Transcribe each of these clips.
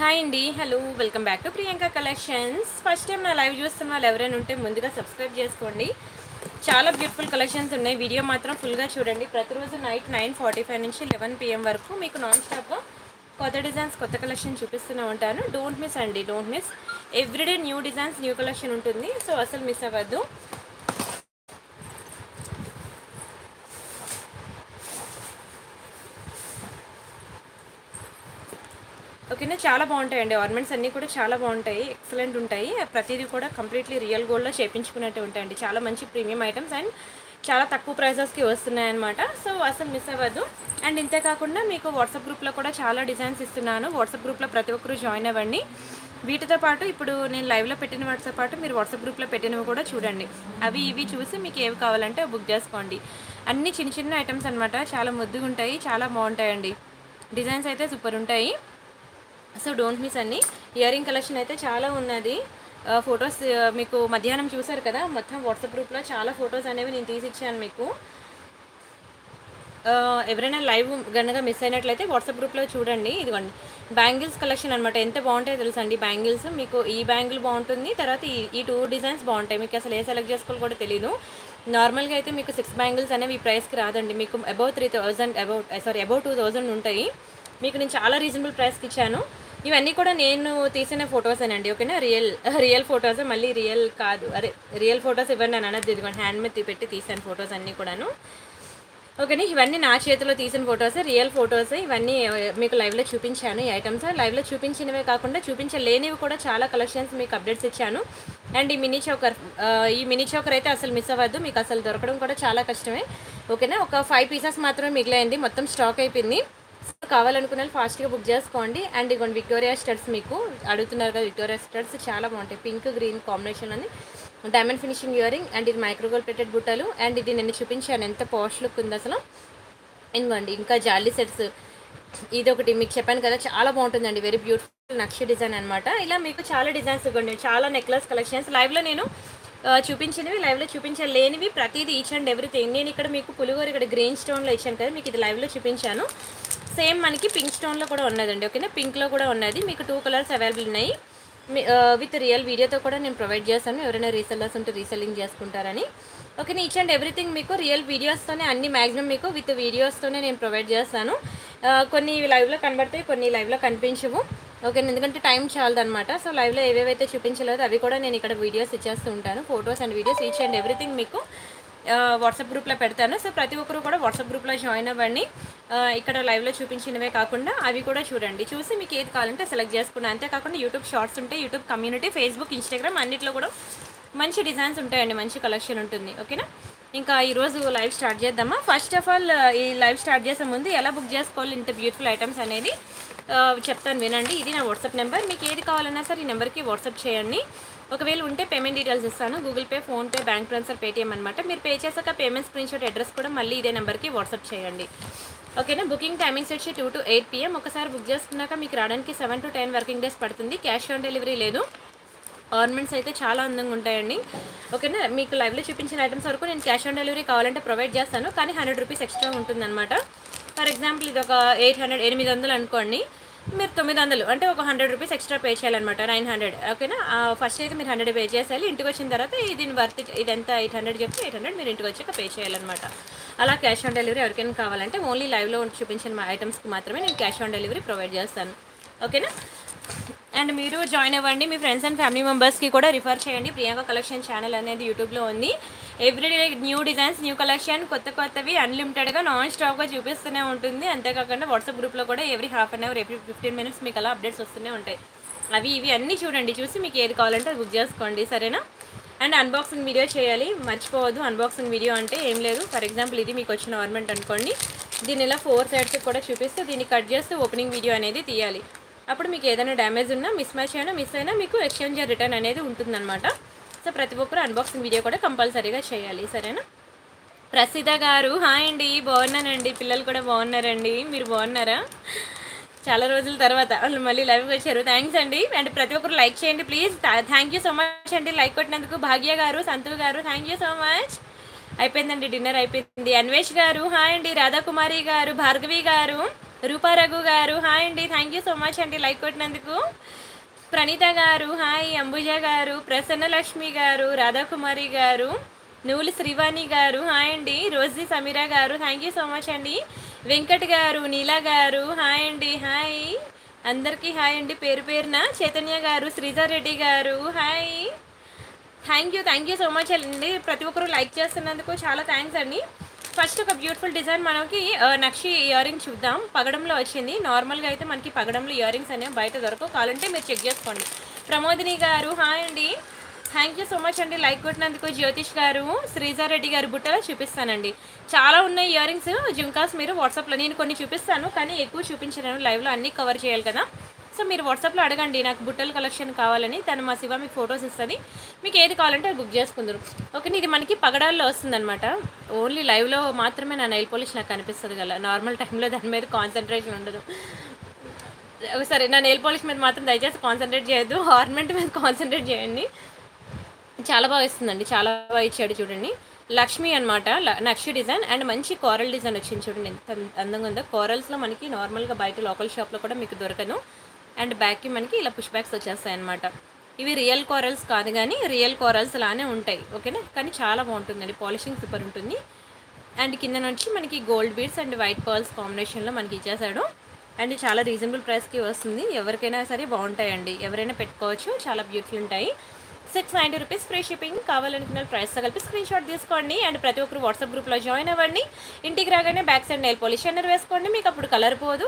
Hi Indi, hello, welcome back to Priyanka Collections. First time na live chustunna vallu evaraina unte munduga subscribe cheskondi. Chaala beautiful collections unnayi. Video matram full ga chudandi. Prati roju night 9:45 nunchi 11 pm varaku meeku non stop ga kotha designs kotha collection chupistuna untanu. Don't miss Andi, don't miss. Everyday new designs new collection untundi. So asalu miss avaddu. Okay, na chala bountai and ornaments anni kuda chala bountai, excellent untai. Pratidi kuda completely real gold lo chepinchukunnattu untai andi. Chala manchi premium items and chala takku prices ki vastunayi anamata. So asalu miss avadu. And inte kaakunda meeku WhatsApp group lo kuda chala designs istunnanu. WhatsApp group lo prati okkaru join avandi. వీటితో పాటు ఇప్పుడు నేను లైవ్లో పెట్టిన WhatsApp పాటు మీరు WhatsApp గ్రూప్లో పెట్టినవి కూడా చూడండి. అవి ఇవి చూసి మీకు ఏవి కావాలంటే బుక్ చేసుకోండి. అన్ని చిన్న చిన్న ఐటమ్స్ అనమాట. చాలా ముద్దుగా ఉంటాయి, చాలా బాగుంటాయండి. డిజైన్స్ అయితే సూపర్ ఉంటాయి. సో డోంట్ మిస్ అన్ని. ఇయరింగ్ కలెక్షన్ అయితే చాలా ఉన్నది. ఫొటోస్ మీకు మధ్యాహ్నం చూసారు కదా, మొత్తం వాట్సాప్ గ్రూప్లో చాలా ఫొటోస్ అనేవి నేను తీసిచ్చాను మీకు. ఎవరైనా లైవ్ గనక మిస్ అయినట్లయితే వాట్సాప్ గ్రూప్లో చూడండి. ఇదిగోండి బ్యాంగిల్స్ కలెక్షన్ అనమాట. ఎంత బాగుంటాయో తెలుసా అండి బ్యాంగిల్స్. మీకు ఈ బ్యాంగిల్ బాగుంటుంది, తర్వాత ఈ టూ డిజైన్స్ బాగుంటాయి. మీకు అసలు ఏ సెలెక్ట్ చేసుకోవాలి కూడా తెలీదు. నార్మల్గా అయితే మీకు 6 బ్యాంగిల్స్ అనేవి ఈ ప్రైస్కి రాదండి. మీకు అబౌవ్ 3000 అబౌవ్ 2000 ఉంటాయి. మీకు నేను చాలా రీజనబుల్ ప్రైస్కి ఇచ్చాను. ఇవన్నీ కూడా నేను తీసిన ఫొటోసేనండి. ఓకేనా, రియల్ ఫొటోసే, మళ్ళీ రియల్ కాదు. అరే రియల్ ఫొటోస్ ఇవ్వండి అని అనద్దు. ఇదిగోండి హ్యాండ్ మేడ్ పెట్టి తీసాను ఫొటోస్ అన్నీ కూడాను. ఓకేనా, ఇవన్నీ నా చేతిలో తీసిన ఫొటోసే, రియల్ ఫొటోసే. ఇవన్నీ మీకు లైవ్లో చూపించాను. ఈ ఐటమ్స్ లైవ్లో చూపించినవే కాకుండా చూపించలేనివి కూడా చాలా కలెక్షన్స్ మీకు అప్డేట్స్ ఇచ్చాను. అండ్ ఈ మినీ చౌకర్ అయితే అసలు మిస్ అవ్వద్దు. మీకు అసలు దొరకడం కూడా చాలా కష్టమే. ఓకేనా, ఒక 5 పీసెస్ మాత్రమే మిగిలింది, మొత్తం స్టాక్ అయిపోయింది. కావాలనుకున్న ఫాస్ట్గా బుక్ చేసుకోండి. అండ్ ఇగోండి విక్టోరియా స్టడ్స్, మీకు అడుగుతున్నారు కదా, విక్టోరియా స్టడ్స్ చాలా బాగుంటాయి. పింక్ గ్రీన్ కాంబినేషన్ అని diamond finishing ear ring. And ఇది మైక్రోగోల్డ్ ప్లేటెడ్ బుట్టలు. అండ్ ఇది నేను చూపించాను ఎంత పాష్ లుక్ ఉంది అసలు. ఇదిగోండి ఇంకా జాలీ సెట్స్, ఇది ఒకటి మీకు చెప్పాను కదా చాలా బాగుంటుందండి. వెరీ బ్యూటిఫుల్ నక్షి డిజైన్ అనమాట. ఇలా మీకు చాలా డిజైన్స్ ఇవ్వండి, చాలా నెక్లెస్ కలెక్షన్స్ లైవ్లో నేను చూపించినవి, లైవ్లో చూపించలేనివి ప్రతిదీ ఈచ్ అండ్ ఎవ్రీథింగ్. నేను ఇక్కడ మీకు పులిగోరు ఇక్కడ గ్రీన్ స్టోన్లో ఇచ్చాను కదా, మీకు ఇది లైవ్లో చూపించాను. సేమ్ మనకి పింక్ స్టోన్లో కూడా ఉన్నదండి. ఓకేనా, పింక్లో కూడా ఉన్నది. మీకు 2 కలర్స్ అవైలబుల్ ఉన్నాయి. విత్ రియల్ వీడియోతో కూడా నేను ప్రొవైడ్ చేస్తాను, ఎవరైనా రీసెల్లర్స్ ఉంటే రీసెల్లింగ్ చేసుకుంటారని. ఓకేనా, ఈచ్ అండ్ ఎవ్రీథింగ్ మీకు రియల్ వీడియోస్తోనే అన్ని మ్యాక్సిమం మీకు విత్ వీడియోస్తోనే నేను ప్రొవైడ్ చేస్తాను. కొన్ని లైవ్లో కనబడతాయి, కొన్ని లైవ్లో కనిపించవు. ఓకేనా, ఎందుకంటే టైం చాలదనమాట. సో లైవ్లో ఏవేవైతే చూపించలేదో అవి కూడా నేను ఇక్కడ వీడియోస్ ఇచ్చేస్తూ ఉంటాను. Photos and videos each and everything మీకు వాట్సాప్ గ్రూప్లో పెడతాను. సో ప్రతి ఒక్కరు కూడా వాట్సాప్ గ్రూప్లో జాయిన్ అవ్వండి. ఇక్కడ లైవ్లో చూపించినవే కాకుండా అవి కూడా చూడండి. చూసి మీకు ఏది కావాలంటే సెలెక్ట్ చేసుకున్నాను. అంతేకాకుండా యూట్యూబ్ షార్ట్స్ ఉంటాయి, యూట్యూబ్ కమ్యూనిటీ, ఫేస్బుక్, ఇన్స్టాగ్రామ్ అన్నింటిలో కూడా మంచి డిజైన్స్ ఉంటాయండి, మంచి కలెక్షన్ ఉంటుంది. ఓకేనా, ఇంకా ఈరోజు లైవ్ స్టార్ట్ చేద్దామా. ఫస్ట్ ఆఫ్ ఆల్ ఈ లైవ్ స్టార్ట్ చేసే ముందు ఎలా బుక్ చేసుకోవాలి ఇంత బ్యూటిఫుల్ ఐటమ్స్ అనేది చెప్తాను వినండి. ఇది నా వాట్సాప్ నెంబర్. మీకు ఏది కావాలన్నా సరే ఈ నెంబర్కి వాట్సాప్ చేయండి. ఒకవేళ ఉంటే పేమెంట్ డీటెయిల్స్ ఇస్తాను. Google Pay, PhonePe, bank transfer, Paytm అనమాట. మీరు పే చేసాక పేమెంట్ స్క్రీన్షాట్ అడ్రస్ కూడా మళ్ళీ ఇదే నెంబర్కి వాట్సాప్ చేయండి. ఓకేనా, బుకింగ్ టైమింగ్స్ వచ్చి 2 to 8 PM. ఒకసారి బుక్ చేసుకున్నాక మీకు రావడానికి 7 to 10 వర్కింగ్ డేస్ పడుతుంది. క్యాష్ ఆన్ డెలివరీ లేదు. ఆర్నమెంట్స్ అయితే చాలా అందంగా ఉంటాయండి. ఓకేనా, మీకు లైవ్లో చూపించిన ఐటమ్స్ వరకు నేను క్యాష్ ఆన్ డెలివరీ కావాలంటే ప్రొవైడ్ చేస్తాను, కానీ 100 రూపీస్ ఎక్స్ట్రా ఉంటుందన్నమాట. ఫర్ ఎగ్జాంపుల్ ఇది ఒక 800 అనుకోండి, మీరు 900 అంటే ఒక 100 రూపీస్ ఎక్స్ట్రా పే చేయాలన్నమాట, 900. ఓకేనా, ఫస్ట్ అయితే మీరు 100 పే చేసేయాలి. ఇంటికి వచ్చిన తర్వాత దీని వర్త్ ఇదంతా 800 చెప్తే 800 మీరు ఇంటికి వచ్చాక పే చేయాలన్నమాట. అలా క్యాష్ ఆన్ డెలివరీ ఎవరికైనా కావాలంటే ఓన్లీ లైవ్లో చూపించిన ఐటమ్స్కి మాత్రమే నేను క్యాష్ ఆన్ డెలివరీ ప్రొవైడ్ చేస్తాను. ఓకేనా, అండ్ మీరు జాయిన్ అవ్వండి. మీ ఫ్రెండ్స్ అండ్ ఫ్యామిలీ మెంబర్స్కి కూడా రిఫర్ చేయండి. ప్రియాంక కలెక్షన్ ఛానల్ అనేది యూట్యూబ్లో ఉంది. Everyday new designs, new collection, కొత్తవి అన్లిమిటెడ్గా నాన్ స్టాప్గా చూపిస్తూనే ఉంటుంది. అంతేకాకుండా వాట్సాప్ గ్రూప్లో కూడా every half an hour, every 15 minutes మీకు అలా అప్డేట్స్ వస్తూనే ఉంటాయి. అవి ఇవి అన్నీ చూడండి, చూసి మీకు ఏది కావాలంటే బుక్ చేసుకోండి. సరేనా, అండ్ అన్బాక్సింగ్ వీడియో చేయాలి, మర్చిపోవద్దు. అన్బాక్సింగ్ వీడియో అంటే ఏం లేదు, ఫర్ ఎగ్జాంపుల్ ఇది మీకు వచ్చిన ఆర్నమెంట్ అనుకోండి. దీని ఇలా 4 సైడ్స్ కూడా చూపిస్తే దీన్ని కట్ చేస్తే ఓపెనింగ్ వీడియో అనేది తీయాలి. అప్పుడు మీకు ఏదైనా డ్యామేజ్ ఉన్నా, మిస్మ్యాచ్ అయినా, మిస్ అయినా మీకు ఎక్స్చేంజ్ రిటర్న్ అనేది ఉంటుందన్నమాట. సో ప్రతి ఒక్కరు అన్బాక్సింగ్ వీడియో కూడా కంపల్సరీగా చేయాలి. సరేనా, ప్రసీద గారు హాయ్ అండి, బాగున్నానండి. పిల్లలు కూడా బాగున్నారండి, మీరు బాగున్నారా? చాలా రోజుల తర్వాత వాళ్ళు మళ్ళీ లైవ్కి వచ్చారు, థ్యాంక్స్ అండి. అండ్ ప్రతి ఒక్కరు లైక్ చేయండి please. Thank you so much అండి లైక్ కొట్టినందుకు. భాగ్య గారు, సంతూ గారు, థ్యాంక్ యూ సో మచ్. అయిపోయిందండి, డిన్నర్ అయిపోయింది. అన్వేష్ గారు హాయ్ అండి, రాధాకుమారి గారు, భార్గవి గారు, Rupa Raghu garu, hi Andy, thank you so much Andy, like kotnanduku. Pranita garu, hi, Ambuja garu, Prasanna Lakshmi garu, Radha Kumari garu, Nool Srivani garu, hi Andy, Rosie Samira garu, thank you so much Andy. Venkat garu, Neela garu, hi Andy, hi. Andarki hi Andy, peru perna, Chaitanya garu, Sriza Reddy garu, hi. Thank you so much Andy, prathiokaru like chestunnanduku chala thanks Andy. First ఒక beautiful design మనకి nakshi ear ring చూద్దాం పగడంలో వచ్చింది normal గా అయితే మనకి పగడంలో ear rings అనే బయట దొరకవు కావాలంటే మీరు చెక్ చేసుకోండి ప్రమోదిని గారు హాయ్ అండి థాంక్యూ సో మచ్ అండి లైక్ కొట్టినందుకు జ్యోతిష్ గారు శ్రీజా రెడ్డి గారు బుట్టలో చూపిస్తానండి చాలా ఉన్నాయి ఇయర్ రింగ్స్ జింకాస్ మీరు వాట్సాప్ లో నేను కొన్ని చూపిస్తాను కానీ ఎక్కువ చూపించలేను లైవ్ లో అన్ని కవర్ చేయాలి కదా సో మీరు వాట్సాప్ లో అడగండి నాకు బుట్టల కలెక్షన్ కావాలని తన మా శివ మీకు ఫోటోస్ ఇస్తుంది మీకు ఏది కావాలంటే బుక్ చేసుకుందరు ఓకే ఇది మనకి పగడాల్లో వస్తుందన్నమాట ఓన్లీ లైవ్లో మాత్రమే నా నెయిల్ పాలిష్ నాకు కనిపిస్తుంది కదా నార్మల్ టైంలో దాని మీద కాన్సన్ట్రేషన్ ఉండదు సరే నా నెయిల్ పాలిష్ మీద మాత్రం దయచేసి కాన్సన్ట్రేట్ చేయొద్దు ఆర్నమెంట్ మీద కాన్సన్ట్రేట్ చేయండి చాలా బాగా ఇస్తుందండి చాలా బాగా ఇచ్చాడు చూడండి లక్ష్మి అనమాట నక్షి డిజైన్ అండ్ మంచి కోరల్ డిజైన్ వచ్చింది చూడండి ఎంత అందంగా ఉందో కోరల్స్లో మనకి నార్మల్గా బయట లోకల్ షాప్లో కూడా మీకు దొరకదు అండ్ బ్యాక్కి మనకి ఇలా పుష్ బ్యాక్స్ వచ్చేస్తాయి అనమాట ఇవి రియల్ కోరల్స్ కాదు కానీ రియల్ కోరల్స్ లానే ఉంటాయి ఓకేనా కానీ చాలా బాగుంటుందండి పాలిషింగ్ సూపర్ ఉంటుంది అండ్ కింద నుంచి మనకి gold beads and white pearls కాంబినేషన్లో మనకి ఇచ్చేసాడు అండ్ చాలా రీజనబుల్ ప్రైస్కి వస్తుంది ఎవరికైనా సరే బాగుంటాయండి ఎవరైనా పెట్టుకోవచ్చు చాలా బ్యూటిఫుల్ ఉంటాయి 690 రూపీస్ ఫ్రీ షిప్పింగ్ కావాలనుకున్న ప్రైస్ కలిపి స్క్రీన్ షాట్ తీసుకోండి అండ్ ప్రతి ఒక్కరు వాట్సాప్ గ్రూప్లో జాయిన్ అవ్వండి ఇంటికి రాగానే బ్యాక్ సైడ్ నెయిల్ పాలిష్ అన్నర్ వేసుకోండి మీకు అప్పుడు కలర్ పోదు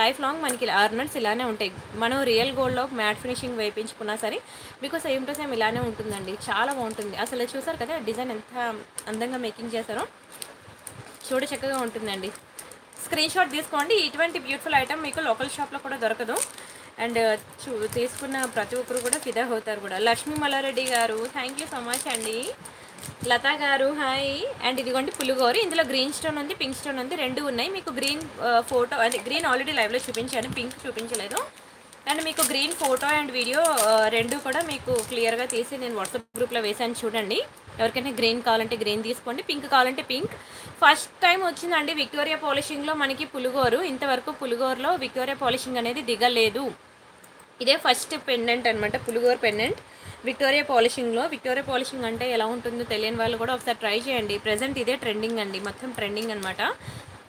లైఫ్ లాంగ్ మనకి ఆర్నమెంట్స్ ఇలానే ఉంటాయి మనం రియల్ గోల్డ్లో మ్యాట్ ఫినిషింగ్ వేయించుకున్నా సరే మీకు సేమ్ టు సేమ్ ఇలానే ఉంటుందండి చాలా బాగుంటుంది అసలు చూసారు కదా డిజైన్ ఎంత అందంగా మేకింగ్ చేశారో చూడ చక్కగా ఉంటుందండి స్క్రీన్ షాట్ తీసుకోండి ఇటువంటి బ్యూటిఫుల్ ఐటమ్ మీకు లోకల్ షాప్లో కూడా దొరకదు అండ్ తీసుకున్న ప్రతి ఒక్కరు కూడా ఫిదా అవుతారు కూడా లక్ష్మీ మల్లారెడ్డి గారు థ్యాంక్ యూ సో మచ్ అండి లతా గారు హాయ్ అండ్ ఇదిగోండి పులిగోరు ఇందులో గ్రీన్ స్టోన్ ఉంది పింక్ స్టోన్ ఉంది రెండు ఉన్నాయి మీకు గ్రీన్ ఫోటో అంటే గ్రీన్ ఆల్రెడీ లైవ్లో చూపించాను పింక్ చూపించలేదు అండ్ మీకు గ్రీన్ ఫోటో అండ్ వీడియో రెండు కూడా మీకు క్లియర్గా తీసి నేను వాట్సాప్ గ్రూప్లో వేసాను చూడండి ఎవరికైనా గ్రీన్ కావాలంటే గ్రీన్ తీసుకోండి పింక్ కావాలంటే పింక్ ఫస్ట్ టైం వచ్చిందండి విక్టోరియా పాలిషింగ్లో మనకి పులిగోరు ఇంతవరకు పులిగోరులో విక్టోరియా పాలిషింగ్ అనేది దిగలేదు ఇదే ఫస్ట్ పెండెంట్ అనమాట పులిగోరు పెండెంట్ విక్టోరియా పాలిషింగ్లో విక్టోరియా పాలిషింగ్ అంటే ఎలా ఉంటుందో తెలియని వాళ్ళు కూడా ఒకసారి ట్రై చేయండి ప్రజెంట్ ఇదే ట్రెండింగ్ అండి మొత్తం ట్రెండింగ్ అనమాట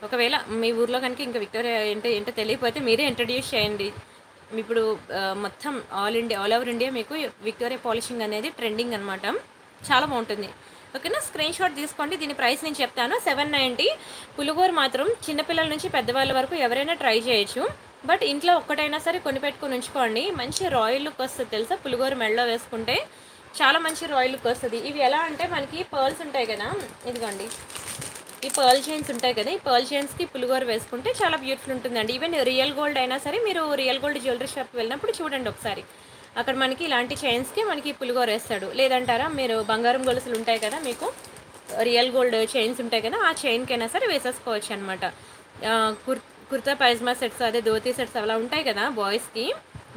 ఒకవేళ మీ ఊర్లో కనుక ఇంకా విక్టోరియా అంటే ఏంటో తెలియకపోతే మీరే ఇంట్రడ్యూస్ చేయండి ఇప్పుడు మొత్తం ఆల్ ఓవర్ ఇండియా మీకు విక్టోరియా పాలిషింగ్ అనేది ట్రెండింగ్ అనమాట చాలా బాగుంటుంది ఓకేనా స్క్రీన్ షాట్ తీసుకోండి దీని ప్రైస్ నేను చెప్తాను 790 పులిగోరు మాత్రం చిన్నపిల్లల నుంచి పెద్దవాళ్ళ వరకు ఎవరైనా ట్రై చేయొచ్చు బట్ ఇంట్లో ఒక్కటైనా సరే కొని పెట్టుకుని ఉంచుకోండి మంచి రాయల్ లుక్ వస్తుంది తెలుసా పులిగోరు మెడలో వేసుకుంటే చాలా మంచి రాయల్ లుక్ వస్తుంది ఇవి ఎలా అంటే మనకి పర్ల్స్ ఉంటాయి కదా ఇదిగోండి ఈ పర్ల్ చైన్స్ ఉంటాయి కదా ఈ పర్ల్ చైన్స్కి పులిగోరు వేసుకుంటే చాలా బ్యూటిఫుల్ ఉంటుందండి ఈవెన్ రియల్ గోల్డ్ అయినా సరే మీరు రియల్ గోల్డ్ జ్యువెలరీ షాప్కి వెళ్ళినప్పుడు చూడండి ఒకసారి అక్కడ మనకి ఇలాంటి చైన్స్కి మనకి పులిగోరు వేస్తాడు లేదంటారా మీరు బంగారం గొలుసులు ఉంటాయి కదా మీకు రియల్ గోల్డ్ చైన్స్ ఉంటాయి కదా ఆ చైన్కైనా సరే వేసేసుకోవచ్చు అనమాట కుర్తా పైజమా సెట్స్ అదే ధోతీ సెట్స్ అలా ఉంటాయి కదా బాయ్స్కి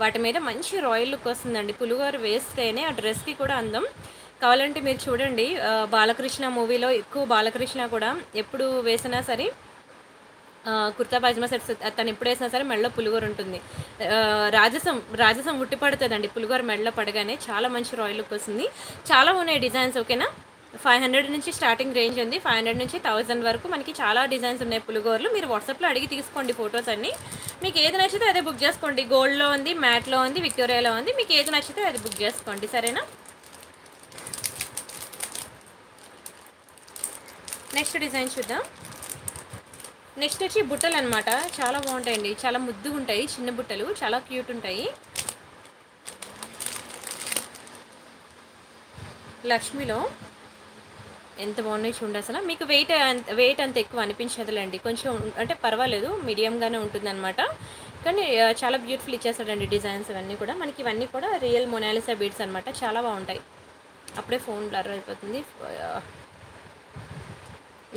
వాటి మీద మంచి రాయల్ లుక్ వస్తుందండి పులిగోరు వేస్తేనే ఆ డ్రెస్కి కూడా అందం కావాలంటే మీరు చూడండి బాలకృష్ణ మూవీలో ఎక్కువ బాలకృష్ణ కూడా ఎప్పుడు వేసినా సరే కుర్తా పైజమా సెట్స్ తను ఎప్పుడు వేసినా సరే మెడలో పులిగోరు ఉంటుంది రాజసం ఉట్టి పడుతుందండి పులిగోరు మెడలో పడగానే చాలా మంచి రాయల్ లుక్ వస్తుంది చాలా ఉన్నాయి డిజైన్స్ ఓకేనా 500 నుంచి స్టార్టింగ్ రేంజ్ ఉంది 500 నుంచి 1000 వరకు మనకి చాలా డిజైన్స్ ఉన్నాయి పులిగోర్లు మీరు వాట్సాప్లో అడిగి తీసుకోండి ఫొటోస్ అన్నీ మీకు ఏది నచ్చితే అదే బుక్ చేసుకోండి గోల్డ్లో ఉంది మ్యాట్లో ఉంది విక్టోరియాలో ఉంది మీకు ఏది నచ్చితే అది బుక్ చేసుకోండి సరేనా నెక్స్ట్ డిజైన్ చూద్దాం నెక్స్ట్ వచ్చి బుట్టలు అనమాట చాలా బాగుంటాయండి చాలా ముద్దుగా ఉంటాయి చిన్న బుట్టలు చాలా క్యూట్ ఉంటాయి లక్ష్మిలో ఎంత బాగున్నాయి చూడండి అసలు మీకు వెయిట్ అంత ఎక్కువ అనిపించదులేండి కొంచెం అంటే పర్వాలేదు మీడియంగానే ఉంటుందన్నమాట కానీ చాలా బ్యూటిఫుల్ ఇచ్చేస్తాడండి డిజైన్స్ ఇవన్నీ కూడా మనకి ఇవన్నీ కూడా రియల్ మొనాలిసా బీడ్స్ అనమాట చాలా బాగుంటాయి అప్పుడే ఫోన్ బ్లర్ అయిపోతుంది